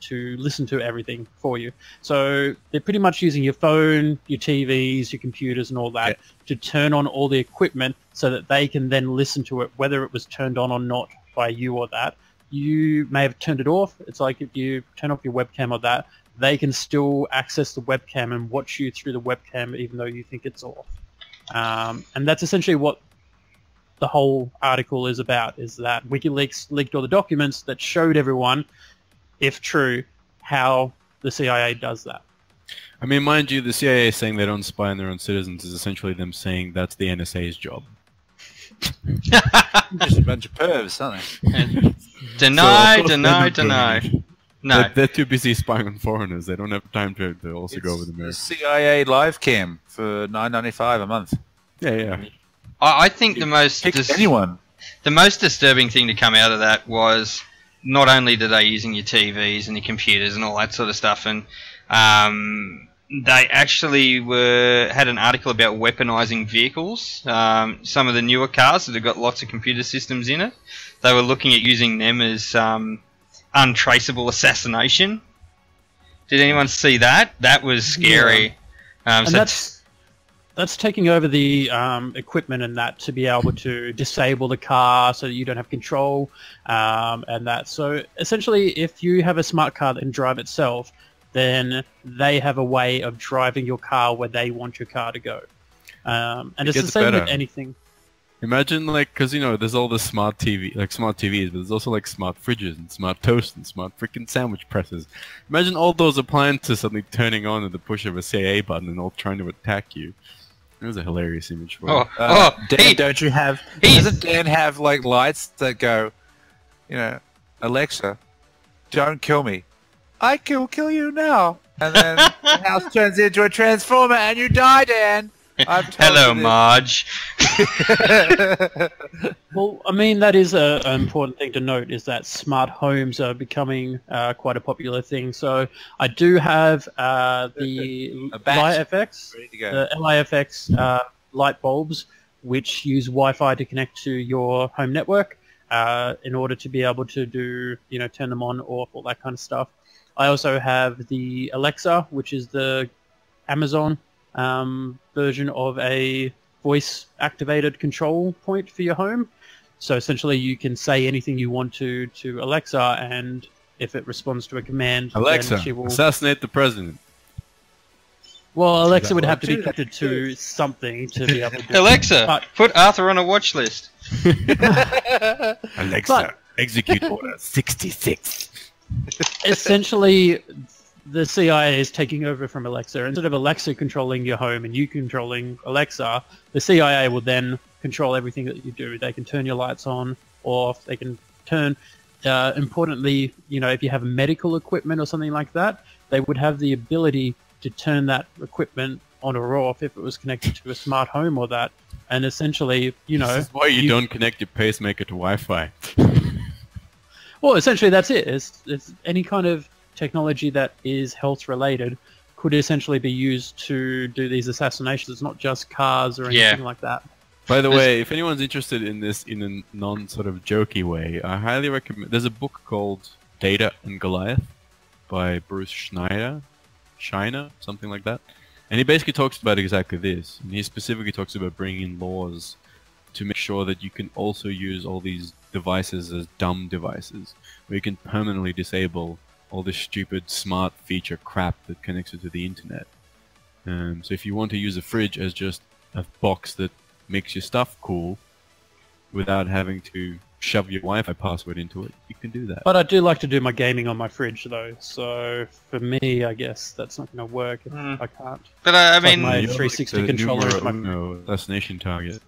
to listen to everything for you. So they're pretty much using your phone, your TVs, your computers and all that to turn on all the equipment so that they can then listen to it, whether it was turned on or not by you or that. You may have turned it off. It's like if you turn off your webcam or that, they can still access the webcam and watch you through the webcam even though you think it's off. And that's essentially what the whole article is about, is that WikiLeaks leaked all the documents that showed everyone, if true, how the CIA does that. I mean, mind you, the CIA saying they don't spy on their own citizens is essentially them saying that's the NSA's job. Just a bunch of pervs, aren't they? Deny, so deny, deny. No. They're too busy spying on foreigners. They don't have time to also go over the America. CIA live cam for $9.95 a month. Yeah, yeah. I think the most disturbing thing to come out of that was not only are they using your TVs and your computers and all that sort of stuff, and they actually had an article about weaponizing vehicles. Some of the newer cars that have got lots of computer systems in it, they were looking at using them as untraceable assassination. Did anyone see that? That was scary. Yeah. And so that's taking over the equipment and that to be able to disable the car so that you don't have control and that. So essentially, if you have a smart car that can drive itself, then they have a way of driving your car where they want your car to go. And it's the same with anything. Imagine, like, because, you know, there's all the smart TV, like smart TVs, but there's also like smart fridges and smart toast and smart freaking sandwich presses. Imagine all those appliances suddenly turning on at the push of a CIA button and all trying to attack you. It was a hilarious image for it. Dan, don't you have... Doesn't Dan have, like, lights that go, you know, Alexa, don't kill me. I can kill you now. And then the house turns into a transformer and you die, Dan. Hello, Marge. Well, I mean, that is an important thing to note, is that smart homes are becoming quite a popular thing. So I do have the LIFX, light bulbs, which use Wi-Fi to connect to your home network in order to be able to do, you know, turn them on, off, all that kind of stuff. I also have the Alexa, which is the Amazon version of a voice-activated control point for your home. So essentially, you can say anything you want to Alexa, and if it responds to a command, Alexa, then she will assassinate the president. Well, Alexa would have to be connected to something to be able to do Alexa, but... put Arthur on a watch list. Alexa, execute order 66. Essentially, the CIA is taking over from Alexa. Instead of Alexa controlling your home and you controlling Alexa, the CIA will then control everything that you do. They can turn your lights on, off. They can turn... importantly, you know, if you have medical equipment or something like that, they would have the ability to turn that equipment on or off if it was connected to a smart home or that. And essentially, you know... This is why you don't connect your pacemaker to Wi-Fi. Well, essentially, that's it. It's any kind of technology that is health-related could essentially be used to do these assassinations. It's not just cars or anything like that. By the way, if anyone's interested in this in a non-sort of jokey way, I highly recommend... There's a book called Data and Goliath by Bruce Schneider, something like that. And he basically talks about exactly this. And he specifically talks about bringing in laws to make sure that you can also use all these devices as dumb devices, where you can permanently disable all this stupid smart feature crap that connects you to the internet. So if you want to use a fridge as just a box that makes your stuff cool without having to shove your Wi-Fi password into it, you can do that. But I do like to do my gaming on my fridge, though, so for me, I guess that's not going to work if I can't. But I mean, my 360 controller is my assassination target.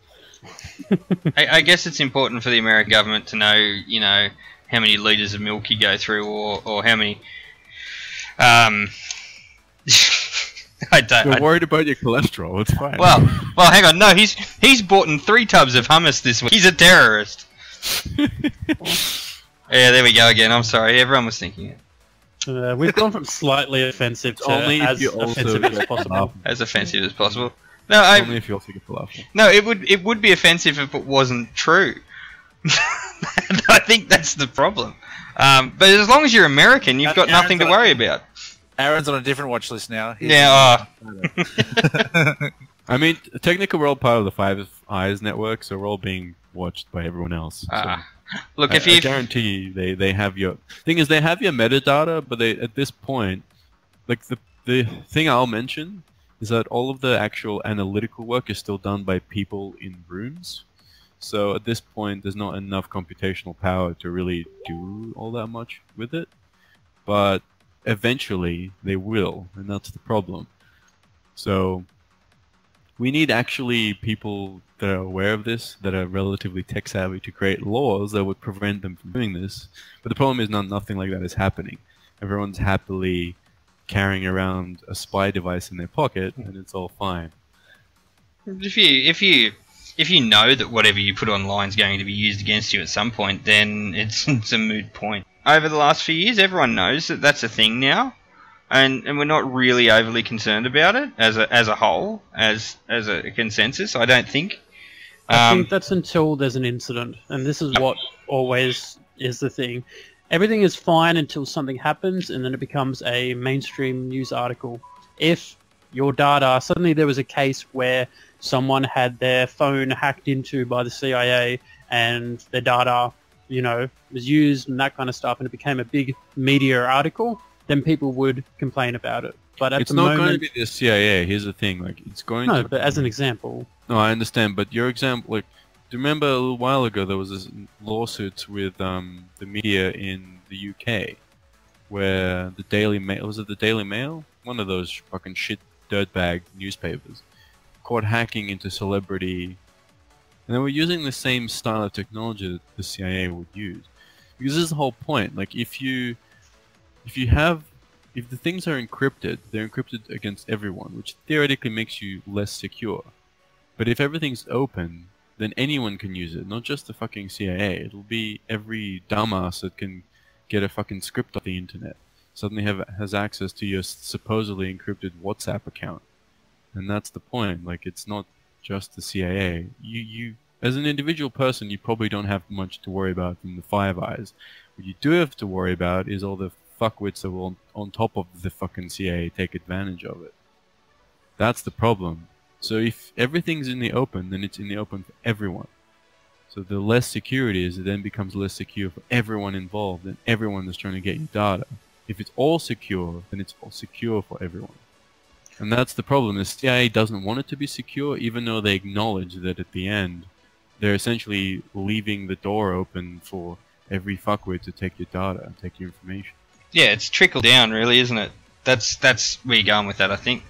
I guess it's important for the American government to know, you know, how many liters of milk you go through, or how many... You're worried about your cholesterol, it's fine. Well, hang on, no, he's bought in 3 tubs of hummus this week. He's a terrorist. Yeah, there we go again, I'm sorry, everyone was thinking it. We've gone from slightly offensive to only as offensive as possible. As offensive as possible. No, only if you also get falafel. No, it would be offensive if it wasn't true. I think that's the problem. But as long as you're American, you've got nothing to worry about. Aaron's on a different watch list now. Yeah. I mean, technically, we're all part of the Five Eyes network, so we're all being watched by everyone else. So look, if I guarantee you, they have your thing is they have your metadata, but they at this point, like the thing I'll mention is that all of the actual analytical work is still done by people in rooms. So at this point, there's not enough computational power to really do all that much with it. But eventually, they will, and that's the problem. So we need actually people that are aware of this, that are relatively tech-savvy, to create laws that would prevent them from doing this. But the problem is nothing like that is happening. Everyone's happily carrying around a spy device in their pocket, and it's all fine. If you know that whatever you put online is going to be used against you at some point, then it's a moot point. Over the last few years, everyone knows that that's a thing now, and we're not really overly concerned about it as a whole, as a consensus. I don't think. I think that's until there's an incident, and this is what always is the thing. Everything is fine until something happens, and then it becomes a mainstream news article. If your data, suddenly there was a case where someone had their phone hacked into by the CIA and their data, you know, was used and that kind of stuff, and it became a big media article, then people would complain about it. But at the moment, it's not going to be the CIA. Here's the thing, like it's going to. No, but as an example. No, I understand, but your example, like, do you remember a little while ago there was this lawsuit with the media in the UK, where the Daily Mail, was it the Daily Mail? One of those fucking shit dirtbag newspapers caught hacking into celebrity, and they were using the same style of technology that the CIA would use, because this is the whole point. Like if the things are encrypted, they're encrypted against everyone, which theoretically makes you less secure. But if everything's open, then anyone can use it, not just the fucking CIA. It'll be every dumbass that can get a fucking script off the internet suddenly has access to your supposedly encrypted WhatsApp account. And that's the point. Like, it's not just the CIA. You as an individual person, you probably don't have much to worry about from the Five Eyes. What you do have to worry about is all the fuckwits that will, on top of the fucking CIA, take advantage of it. That's the problem. So if everything's in the open, then it's in the open for everyone. So the less security is, it then becomes less secure for everyone involved and everyone that's trying to get your data. If it's all secure, then it's all secure for everyone. And that's the problem. The CIA doesn't want it to be secure, even though they acknowledge that at the end, they're essentially leaving the door open for every fuckwit to take your data and take your information. Yeah, it's trickle down, really, isn't it? That's where you're going with that, I think.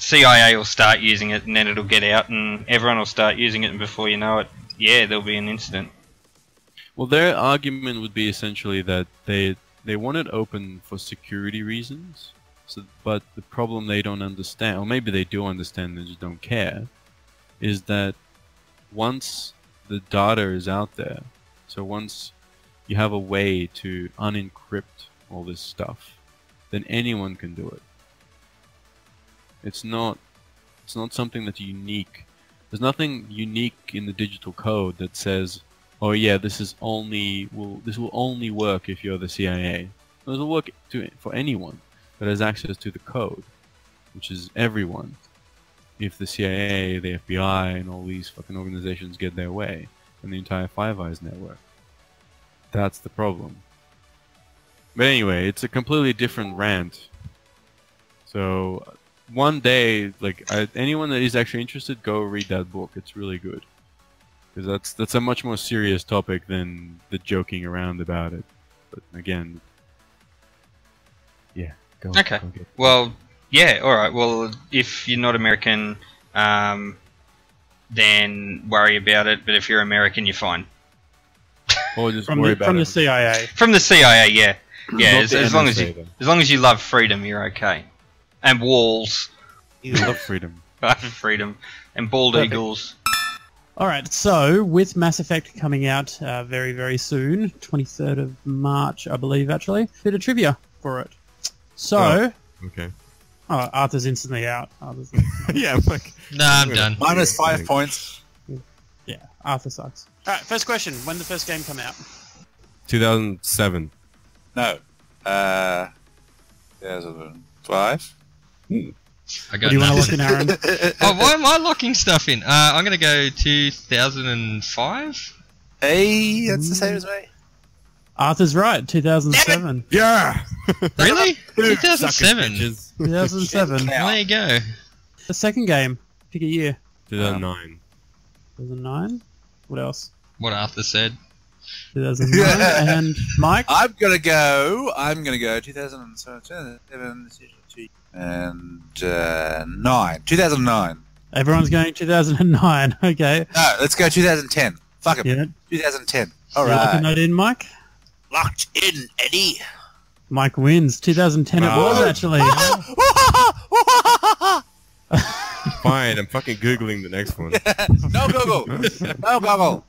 CIA will start using it, and then it'll get out, and everyone will start using it, and before you know it, yeah, there'll be an incident. Well, their argument would be essentially that they want it open for security reasons, so, but the problem they don't understand, or maybe they do understand, they just don't care, is that once the data is out there, so once you have a way to unencrypt all this stuff, then anyone can do it. It's not something that's unique. There's nothing unique in the digital code that says, oh yeah, this will only work if you're the CIA. This will work for anyone that has access to the code, which is everyone. If the CIA, the FBI, and all these fucking organizations get their way, and the entire Five Eyes network, that's the problem. But anyway, it's a completely different rant. So one day, like, anyone that is actually interested, go read that book. It's really good, because that's a much more serious topic than the joking around about it. But again, yeah. Go, okay. Go well, yeah. All right. Well, if you're not American, then worry about it. But if you're American, you're fine. Or just worry about it from the CIA. From the CIA, yeah, yeah. As long as you love freedom, you're okay. And walls. You love freedom. I love freedom. And bald eagles. Alright, so with Mass Effect coming out very, very soon, 23rd of March, I believe, actually, a bit of trivia for it. So... Oh, okay. Oh, Arthur's instantly out. Arthur's yeah, I'm like... Nah, I'm done. Minus 5 points. Yeah, Arthur sucks. Alright, first question. When did the first game come out? 2007. No. 2005? Hmm. I got do you want to look in, Aaron? Oh, why am I locking stuff in? I'm going to go 2005? Hey, that's the same as me. Arthur's right, 2007. Yeah! Really? 2007? 2007. Well, there you go. The second game. Pick a year. 2009. 2009? What else? What Arthur said. 2009. And Mike? I'm gonna go 2009. 2009. Everyone's going 2009. Okay. No, let's go 2010. Fuck it. Yeah. 2010. All right. Locking that in, Mike. Locked in, Eddie. Mike wins. 2010 it was actually. Fine, I'm fucking googling the next one. No Google! No Google!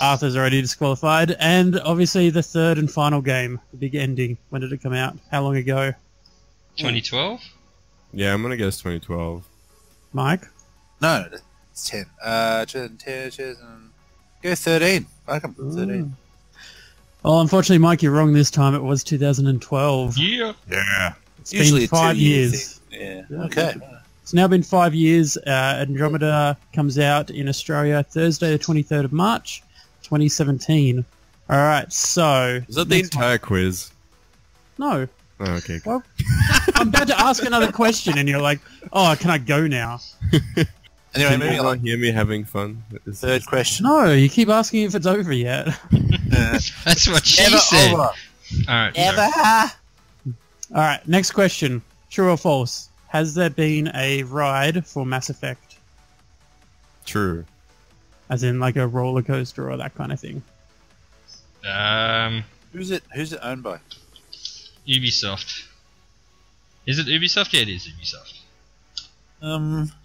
Arthur's already disqualified. And obviously the third and final game, the big ending. When did it come out? How long ago? 2012? Yeah, I'm gonna guess 2012. Mike? No, it's 10. 2010, go 13. I can put 13. Well, unfortunately, Mike, you're wrong this time. It was 2012. Yeah. Yeah. It's been 5 years. Yeah. Okay. It's now been 5 years. Andromeda comes out in Australia Thursday the 23rd of March, 2017. All right, so... Is that the entire quiz? No. Oh, okay. Well, I'm about to ask another question, and you're like, oh, can I go now? Anyway, can you hear me having fun with this third question? No, you keep asking if it's over yet. That's what she said. Over. All right. Ever. All right, next question. True or false? Has there been a ride for Mass Effect? True. As in like a roller coaster or that kind of thing. Who's it owned by? Ubisoft. Is it Ubisoft? Yeah, it is Ubisoft.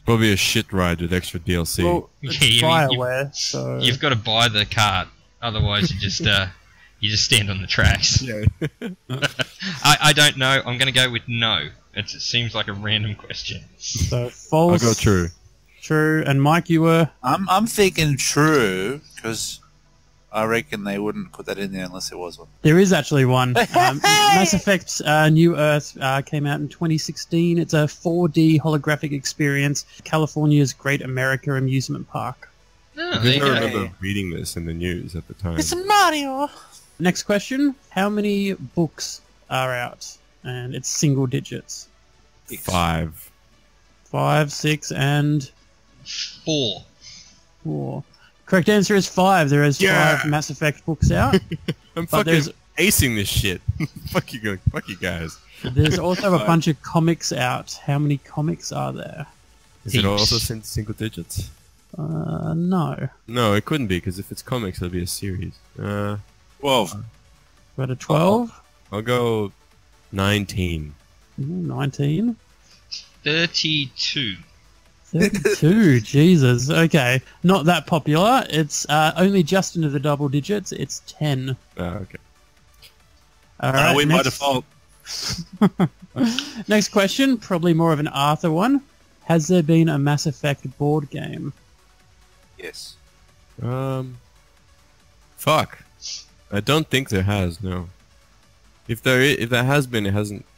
Probably a shit ride with extra DLC. Well, it's BioWare, so you've got to buy the cart, otherwise you just stand on the tracks. Yeah. I don't know. I'm going to go with no. It seems like a random question. So false. I got true. True, and Mike, you were. I'm thinking true because I reckon they wouldn't put that in there unless there was one. There is actually one. Mass Effect New Earth came out in 2016. It's a 4D holographic experience. California's Great America Amusement Park. Oh, I think I remember reading this in the news at the time. It's Mario. Next question: how many books are out? And it's single digits. 5. 5, 6, and... 4. 4. Correct answer is 5. There is 5 Mass Effect books out. I'm fucking acing this shit. Fuck you guys. There's also a bunch of comics out. How many comics are there? Is it also single digits? No. No, it couldn't be, because if it's comics, it'll be a series. 12. We're at a 12? I'll go... 19. 19. 32. 32, Jesus. Okay. Not that popular. It's only just into the double digits. It's 10. Oh, okay. All right. We by default. Next question, probably more of an Arthur one. Has there been a Mass Effect board game? Yes. Fuck. I don't think there has, no. If there has been, it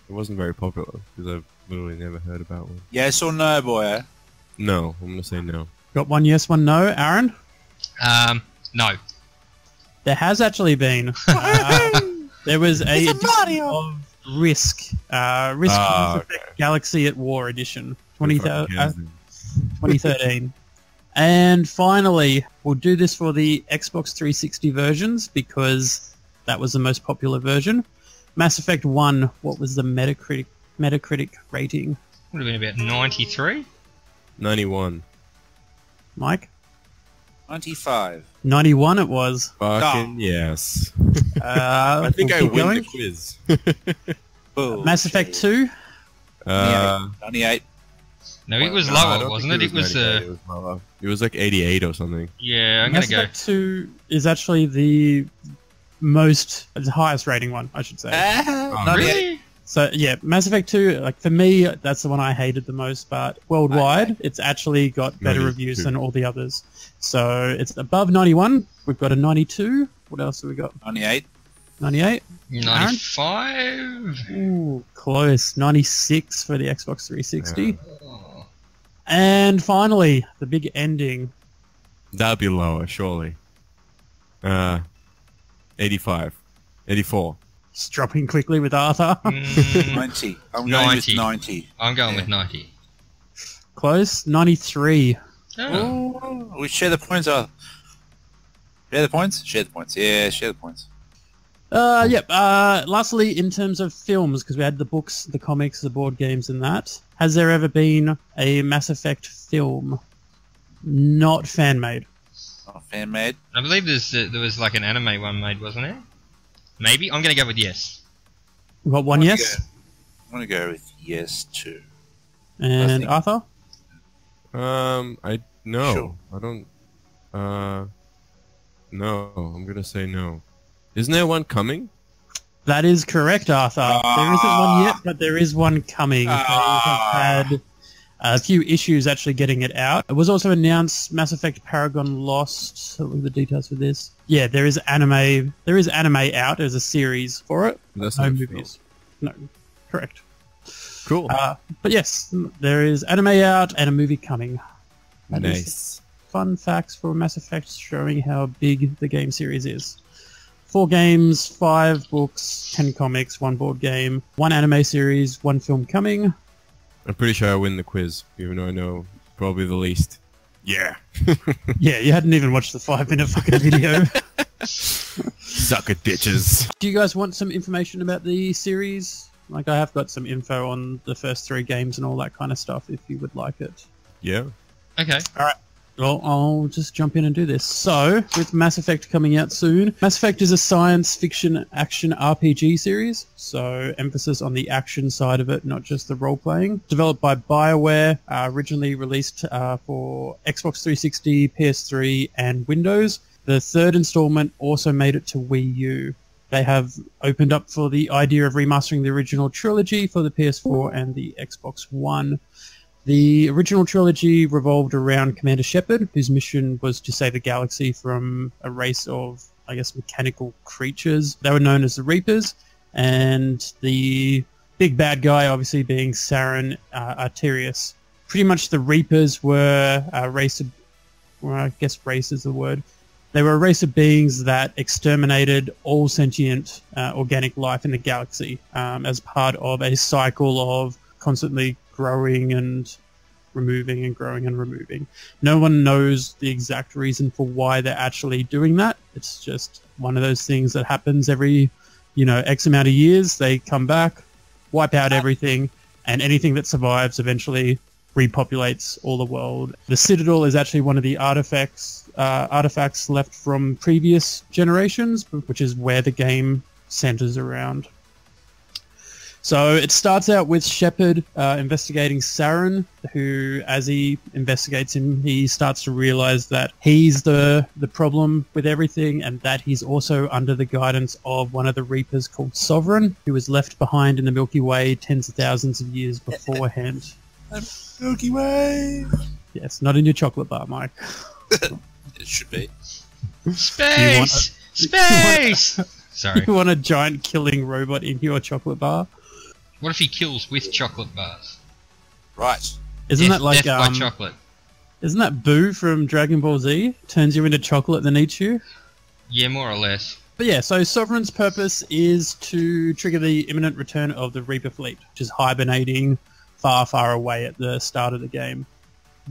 wasn't very popular because I've literally never heard about one. Yes or no, boy? No, I'm gonna say no. Got one yes, one no, Aaron? No. There has actually been. There was a edition of Risk, Risk Galaxy at War edition, 2013. And finally, we'll do this for the Xbox 360 versions because that was the most popular version. Mass Effect 1, what was the Metacritic rating? Would have been about 93? 91. Mike? 95. 91 it was. Fucking yes. I think I win the quiz. Mass Effect 2? 98. No, it was lower, wasn't it? It was like 88 or something. Yeah, I'm going to go. Mass Effect 2 is actually the highest rating one, I should say. Oh, really? So yeah, Mass Effect 2, like for me, that's the one I hated the most, but worldwide, it's actually got better reviews than all the others. So it's above 91. We've got a 92. What else have we got? 98. 98. 95. Ooh, close. 96 for the Xbox 360. Oh. And finally, the big ending. That'd be lower, surely. 85. 84. It's dropping quickly with Arthur. 90. I'm going with 90. I'm going with 90. Close. 93. Oh. Ooh, we share the points, Arthur. Share the points? Share the points. Yeah, share the points. Yep. Lastly, in terms of films, because we had the books, the comics, the board games and that, has there ever been a Mass Effect film not fan-made? Not fan-made? I believe there was like an anime one made, wasn't there? Maybe? I'm going to go with yes. You got one yes? I'm going to go with yes too. And Arthur? No, I'm going to say no. Isn't there one coming? That is correct, Arthur. There isn't one yet, but there is one coming. They have had a few issues actually getting it out. It was also announced Mass Effect Paragon Lost. Look at the details for this. Yeah, there is anime. There is anime out. There's a series for it. That's no movies. No, correct. Cool. But yes, there is anime out and a movie coming. That nice. Fun facts for Mass Effect, showing how big the game series is. 4 games, 5 books, 10 comics, 1 board game, 1 anime series, 1 film coming. I'm pretty sure I win the quiz, even though I know probably the least. Yeah. Yeah, you hadn't even watched the 5-minute fucking video. Sucker bitches. Do you guys want some information about the series? Like, I have got some info on the first 3 games and all that kind of stuff, if you would like it. Yeah. Okay. All right. Well, I'll just jump in and do this. So, with Mass Effect coming out soon, Mass Effect is a science fiction action RPG series, so emphasis on the action side of it, not just the role-playing. Developed by BioWare, originally released for Xbox 360, PS3, and Windows. The third installment also made it to Wii U. They have opened up for the idea of remastering the original trilogy for the PS4 and the Xbox One. The original trilogy revolved around Commander Shepard, whose mission was to save a galaxy from a race of, I guess, mechanical creatures. They were known as the Reapers, and the big bad guy obviously being Saren Arterius. Pretty much the Reapers were a race of, well, I guess race is the word. They were a race of beings that exterminated all sentient organic life in the galaxy as part of a cycle of constantly growing and removing and growing and removing. No one knows the exact reason for why they're actually doing that. It's just one of those things that happens every, you know, X amount of years. They come back, wipe out everything, and anything that survives eventually repopulates all the world. The Citadel is actually one of the artifacts left from previous generations, which is where the game centers around. So it starts out with Shepard investigating Saren, who, as he investigates him, he starts to realize that he's the problem with everything, and that he's also under the guidance of one of the Reapers called Sovereign, who was left behind in the Milky Way tens of thousands of years beforehand. Milky Way! Yes, not in your chocolate bar, Mike. It should be. Space! Space! Sorry. You want a giant killing robot in your chocolate bar? What if he kills with chocolate bars? Right. Isn't that like by chocolate? Isn't that Boo from Dragon Ball Z? Turns you into chocolate then eats you? Yeah, more or less. But yeah, so Sovereign's purpose is to trigger the imminent return of the Reaper fleet, which is hibernating far, far away at the start of the game.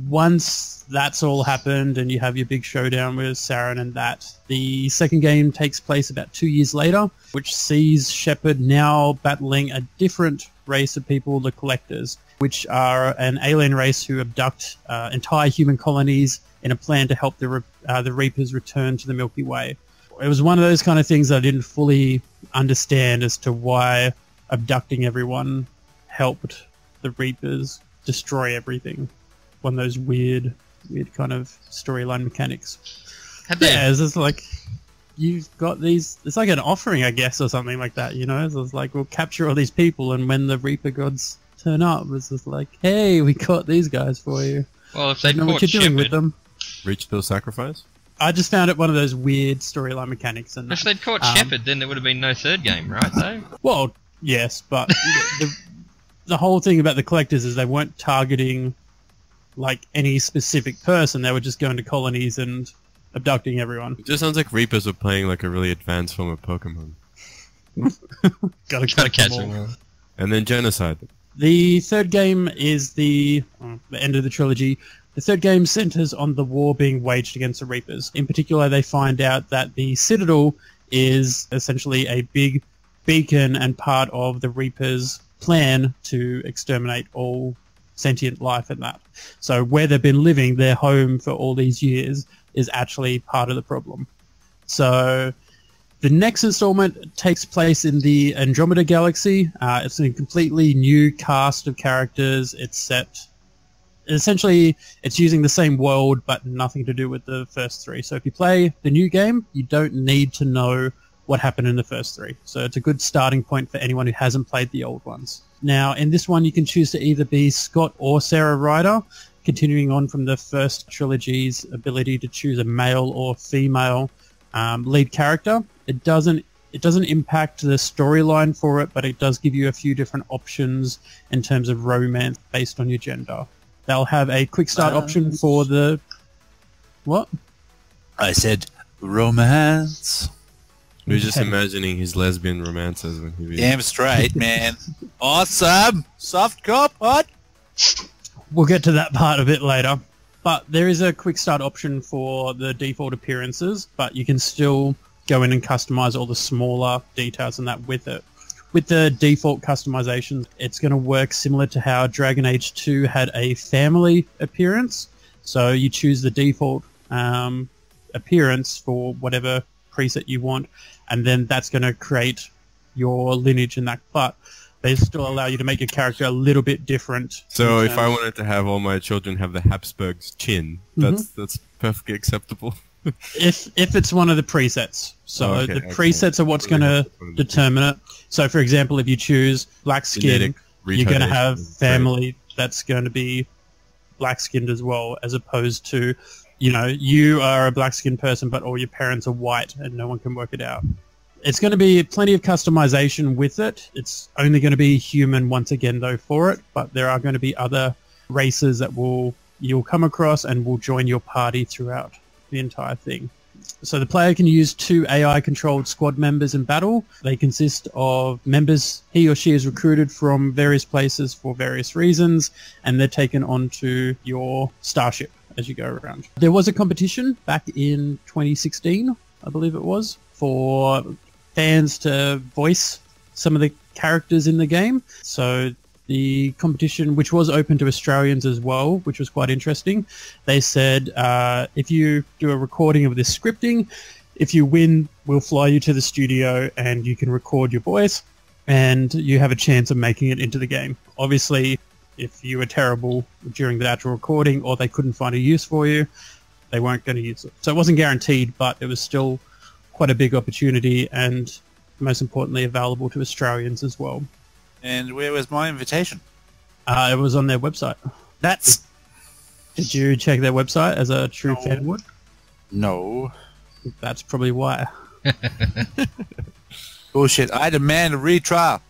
Once that's all happened and you have your big showdown with Saren and that, the second game takes place about 2 years later, which sees Shepard now battling a different race of people, the Collectors, which are an alien race who abduct entire human colonies in a plan to help the Reapers return to the Milky Way. It was one of those kind of things that I didn't fully understand as to why abducting everyone helped the Reapers destroy everything. One of those weird kind of storyline mechanics. Had they, yeah, it's just like, you've got these, it's like an offering, I guess, or something like that, you know? So it's like, we'll capture all these people, and when the Reaper gods turn up, it's just like, hey, we caught these guys for you. Well, if they know what you're doing with them. Reach till sacrifice? I just found it one of those weird storyline mechanics. And if they'd caught Shepard, then there would have been no third game, right, though? Well, yes, but the whole thing about the Collectors is they weren't targeting, like, any specific person. They were just going to colonies and abducting everyone. It just sounds like Reapers are playing, like, a really advanced form of Pokemon. Gotta catch them. And then genocide. The third game is the end of the trilogy. The third game centers on the war being waged against the Reapers. In particular, they find out that the Citadel is essentially a big beacon and part of the Reapers' plan to exterminate all sentient life and that. So where they've been living, their home for all these years, is actually part of the problem. So the next installment takes place in the Andromeda Galaxy. It's a completely new cast of characters. It's set... Essentially, it's using the same world, but nothing to do with the first three. So if you play the new game, you don't need to know what happened in the first three. So it's a good starting point for anyone who hasn't played the old ones. Now, in this one, you can choose to either be Scott or Sarah Ryder, continuing on from the first trilogy's ability to choose a male or female lead character. It doesn't impact the storyline for it, but it does give you a few different options in terms of romance based on your gender. They'll have a quick start option for the... What? I said romance. We're just imagining his lesbian romances when he... Damn straight, man. Awesome. Soft cop, hot. We'll get to that part a bit later. But there is a quick start option for the default appearances, but you can still go in and customize all the smaller details and that with it. With the default customization, it's going to work similar to how Dragon Age 2 had a family appearance. So you choose the default appearance for whatever preset you want, and then that's going to create your lineage in that. But they still allow you to make your character a little bit different. So if I wanted to have all my children have the Habsburgs' chin, that's perfectly acceptable. If it's one of the presets. So presets are what's going to determine it. So, for example, if you choose black skin, you're going to have family that's going to be black-skinned as well, as opposed to, you know, you are a black-skinned person, but all your parents are white and no one can work it out. It's going to be plenty of customization with it. It's only going to be human once again, though, for it, but there are going to be other races that you'll come across and will join your party throughout the entire thing. So the player can use 2 AI-controlled squad members in battle. They consist of members he or she is recruited from various places for various reasons, and they're taken onto your starship as you go around. There was a competition back in 2016, I believe it was, for fans to voice some of the characters in the game. So the competition, which was open to Australians as well, which was quite interesting, they said, if you do a recording of this scripting, if you win, we'll fly you to the studio and you can record your voice, and you have a chance of making it into the game. Obviously, if you were terrible during the actual recording or they couldn't find a use for you, they weren't going to use it. So it wasn't guaranteed, but it was still quite a big opportunity and, most importantly, available to Australians as well. And where was my invitation? It was on their website. That's... Did you check their website as a true fan would? No. That's probably why. Bullshit. I demand a retrial.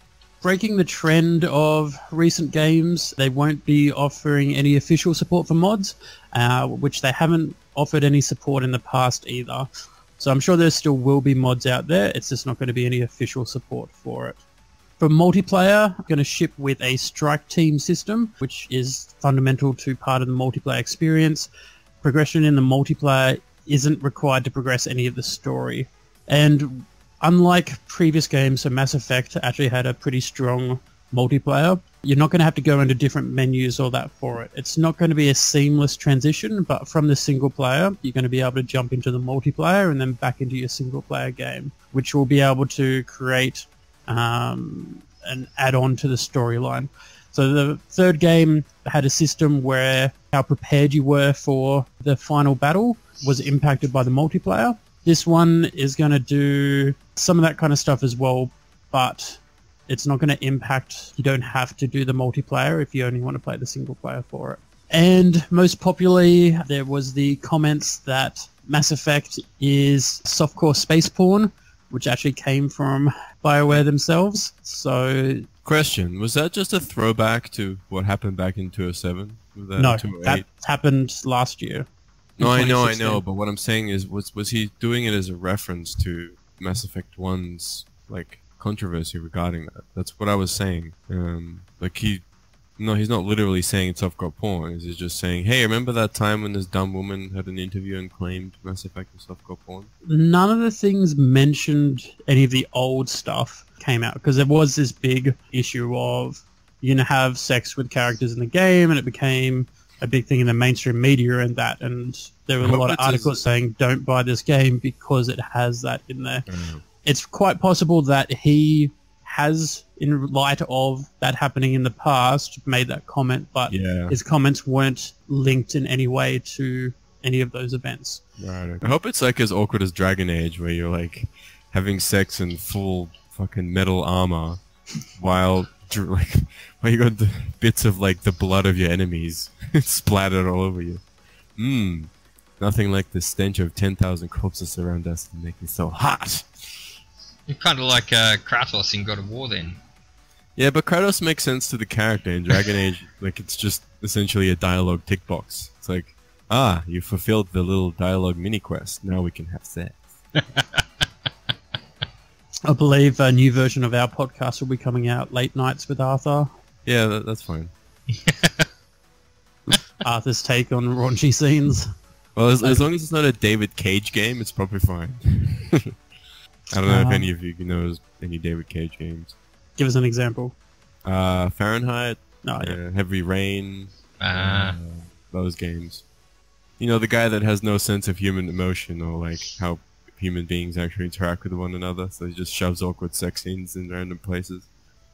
Breaking the trend of recent games, they won't be offering any official support for mods, which they haven't offered any support in the past either. So I'm sure there still will be mods out there. It's just not going to be any official support for it. For multiplayer, I'm going to ship with a strike team system, which is fundamental to part of the multiplayer experience. Progression in the multiplayer isn't required to progress any of the story. And unlike previous games, so Mass Effect actually had a pretty strong multiplayer, you're not going to have to go into different menus or that for it. It's not going to be a seamless transition, but from the single player, you're going to be able to jump into the multiplayer and then back into your single player game, which will be able to create... an add-on to the storyline. So the third game had a system where how prepared you were for the final battle was impacted by the multiplayer. This one is going to do some of that kind of stuff as well, but it's not going to impact. You don't have to do the multiplayer if you only want to play the single player for it. And most popularly, there was the comments that Mass Effect is softcore space porn, which actually came from BioWare themselves. So, question, was that just a throwback to what happened back in 2007? No, that happened last year. No, I know, but what I'm saying is, was he doing it as a reference to Mass Effect 1's, like, controversy regarding that? That's what I was saying. Like, he's not literally saying it's softcore porn. He's just saying, hey, remember that time when this dumb woman had an interview and claimed Mass Effect was softcore porn? None of the things mentioned, any of the old stuff, came out, because there was this big issue of you're going to have sex with characters in the game, and it became a big thing in the mainstream media and that, and there were a lot of articles saying don't buy this game because it has that in there. It's quite possible that he has, in light of that happening in the past, made that comment, but his comments weren't linked in any way to any of those events. Right. I hope it's like as awkward as Dragon Age, where you're like having sex in full fucking metal armor while you got the bits of like the blood of your enemies splattered all over you. Nothing like the stench of 10,000 corpses around us to make me so hot. You're kind of like Kratos in God of War, then. Yeah, but Kratos makes sense to the character in Dragon Age. Like, it's just essentially a dialogue tick box. It's like, ah, you fulfilled the little dialogue mini quest. Now we can have sex. I believe a new version of our podcast will be coming out, Late Nights with Arthur. Yeah, that's fine. Arthur's take on raunchy scenes. Well, as long as it's not a David Cage game, it's probably fine. I don't know if any of you know any David Cage games. Give us an example. Fahrenheit, Heavy Rain, those games. You know, the guy that has no sense of human emotion or like how human beings actually interact with one another, so he just shoves awkward sex scenes in random places.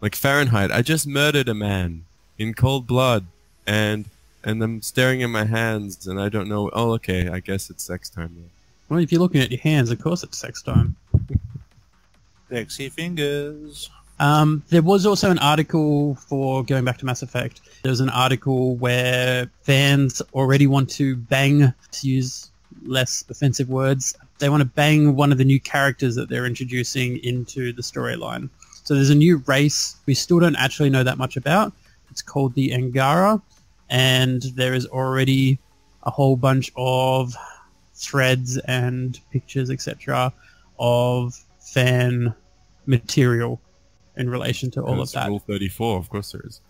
Like Fahrenheit, I just murdered a man in cold blood, and I'm staring at my hands, and I don't know. Oh, okay, I guess it's sex time now. Well, if you're looking at your hands, of course it's sex time. Sexy fingers. There was also an article for, going back to Mass Effect, there was an article where fans already want to bang, to use less offensive words, they want to bang one of the new characters that they're introducing into the storyline. So there's a new race we still don't actually know that much about. It's called the Angara, and there is already a whole bunch of threads and pictures, etc., of fan material in relation to all of that. Rule 34, of course there is.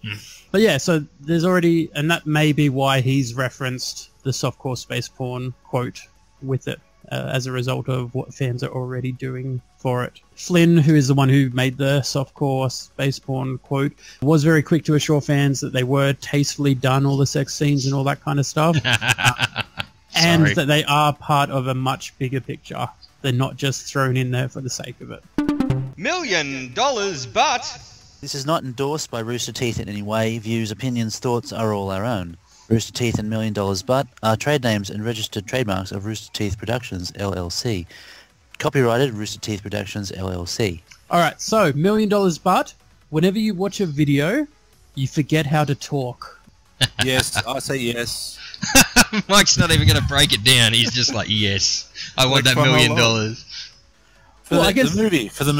But yeah, so there's already, and that may be why he's referenced the softcore space porn quote with it, as a result of what fans are already doing for it. Flynn, who is the one who made the softcore space porn quote, was very quick to assure fans that they were tastefully done, all the sex scenes and all that kind of stuff. And that they are part of a much bigger picture. They're not just thrown in there for the sake of it. $1,000,000 Butt! This is not endorsed by Rooster Teeth in any way. Views, opinions, thoughts are all our own. Rooster Teeth and $1,000,000 Butt are trade names and registered trademarks of Rooster Teeth Productions, LLC. Copyrighted Rooster Teeth Productions, LLC. Alright, so $1,000,000 Butt, whenever you watch a video, you forget how to talk. Yes, I say yes. Mike's not even going to break it down. He's just like, yes, I want that $1,000,000. For the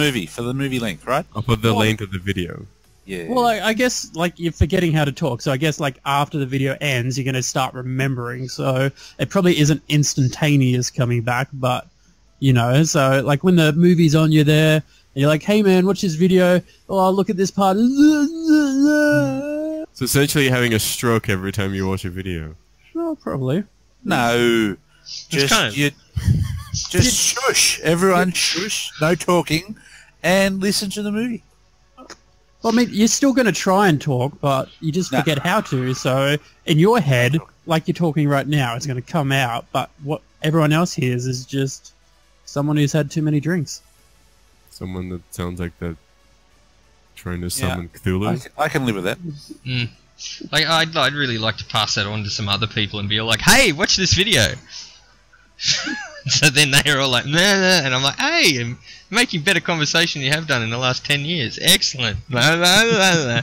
movie link, right? I'll put the link of the video. Yeah. Well, I guess, like, you're forgetting how to talk. So I guess, like, after the video ends, you're going to start remembering. So it probably isn't instantaneous coming back, but, you know. So, like, when the movie's on, you're there, and you're like, hey, man, watch this video. Oh, look at this part. So essentially you're having a stroke every time you watch a video. Oh, probably. No. Just shush. Everyone shush. No talking. And listen to the movie. Well, I mean, you're still going to try and talk, but you just forget how to. So in your head, like you're talking right now, it's going to come out. But what everyone else hears is just someone who's had too many drinks. Someone that sounds like they're trying to summon Cthulhu. I can live with that. Mm. Like, I'd really like to pass that on to some other people and be like, hey, watch this video. So then they were all like, nah, and I'm like, hey, I'm making better conversation than you have done in the last 10 years. Excellent. Blah, blah, blah, blah.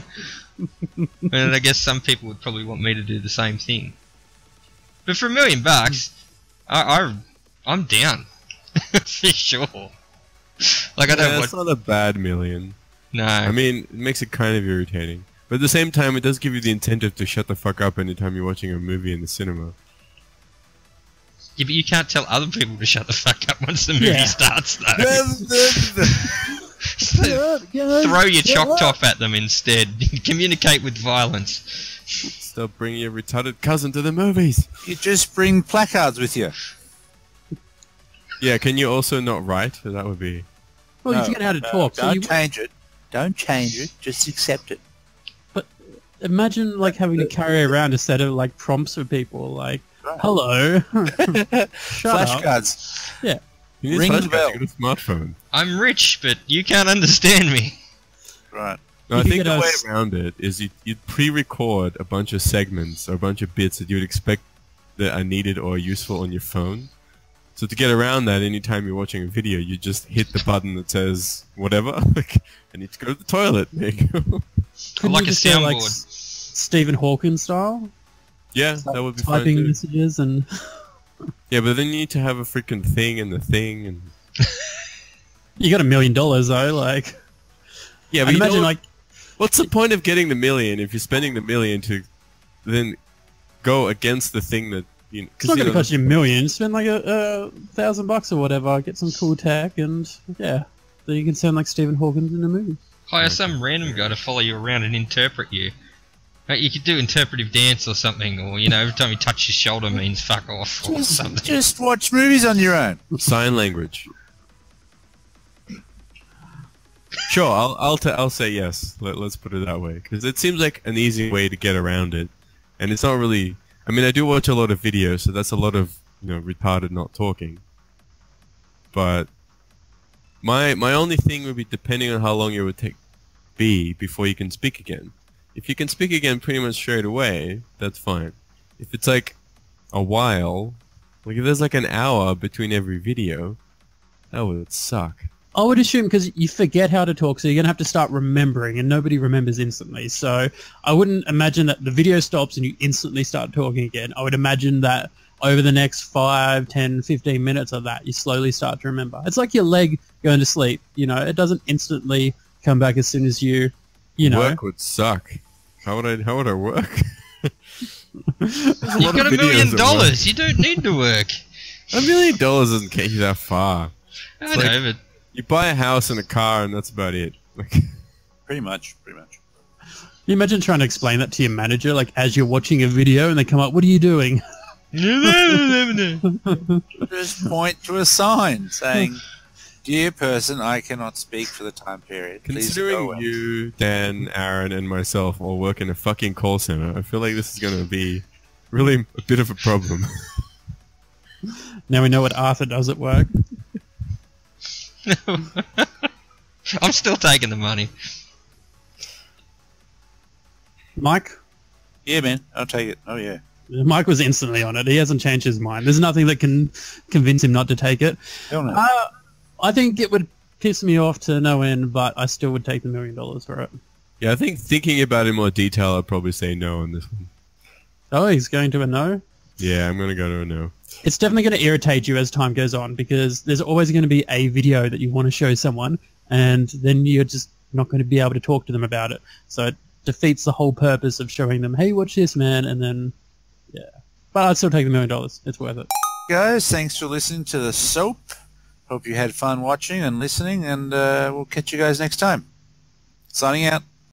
And I guess some people would probably want me to do the same thing. But for $1 million bucks, I'm down. For sure. Like, I don't want... It's not a bad $1 million. No. I mean, it makes it kind of irritating. But at the same time, it does give you the incentive to shut the fuck up anytime you're watching a movie in the cinema. Yeah, but you can't tell other people to shut the fuck up once the movie starts, though. So throw your choc top at them instead. Communicate with violence. Stop bringing your retarded cousin to the movies. You just bring placards with you. Yeah, can you also not write? That would be... Well, you forget how to talk. Don't change it. Don't change it. Just accept it. But imagine, like, having to carry around a set of, like, prompts for people, like, hello. Flashcards. Yeah. You ring the bell. You got a smartphone. I'm rich, but you can't understand me. Right. No, I think the way around it is you'd pre-record a bunch of segments or a bunch of bits that you'd expect that are needed or useful on your phone. So to get around that, anytime you're watching a video, you just hit the button that says whatever. Like, I need to go to the toilet. There you go. Like a soundboard, like Stephen Hawking style. Yeah, like that would be fun. Typing messages and. Yeah, but then you need to have a freaking thing and the thing and. You got $1 million though, like. Yeah, but you imagine, like, what's the point of getting the $1 million if you're spending the $1 million to, then, go against the thing that. It's not going to cost you $1 million. Spend like $1,000 or whatever. Get some cool tech, and yeah, then you can sound like Stephen Hawking in a movie. Hire some random guy to follow you around and interpret you. You could do interpretive dance or something, or you know, every time you touch your shoulder means fuck off or something. Just watch movies on your own. Sign language. Sure, I'll say yes. Let's put it that way, because it seems like an easy way to get around it, and it's not really. I mean, I do watch a lot of videos, so that's a lot of, you know, retarded not talking. But my only thing would be depending on how long it would be before you can speak again. If you can speak again pretty much straight away, that's fine. If it's like a while, like if there's like an hour between every video, that would suck. I would assume because you forget how to talk, so you're going to have to start remembering, and nobody remembers instantly. So I wouldn't imagine that the video stops and you instantly start talking again. I would imagine that over the next 5, 10, 15 minutes of that, you slowly start to remember. It's like your leg going to sleep. You know, it doesn't instantly come back as soon as you, you know. Work would suck. How would I work? You've got $1 million. You don't need to work. $1 million doesn't get you that far. I know, but... You buy a house and a car, and that's about it. Like, pretty much. You imagine trying to explain that to your manager, like as you're watching a video, and they come up, "What are you doing?" Just point to a sign saying, "Dear person, I cannot speak for the time period." Please Considering you, Dan, Aaron, and myself all work in a fucking call center, I feel like this is going to be really a bit of a problem. Now we know what Arthur does at work. I'm still taking the money. Mike? Yeah, man. I'll take it. Oh, yeah. Mike was instantly on it. He hasn't changed his mind. There's nothing that can convince him not to take it. Hell no. I think it would piss me off to no end, but I still would take the $1 million for it. Yeah, I think thinking about it in more detail, I'd probably say no on this one. Oh, he's going to a no? Yeah, I'm going to go to a no. It's definitely going to irritate you as time goes on, because there's always going to be a video that you want to show someone, and then you're just not going to be able to talk to them about it. So it defeats the whole purpose of showing them, hey, watch this, man, and then, yeah. But I'd still take the $1 million. It's worth it. Guys, thanks for listening to The Soap. Hope you had fun watching and listening, and we'll catch you guys next time. Signing out.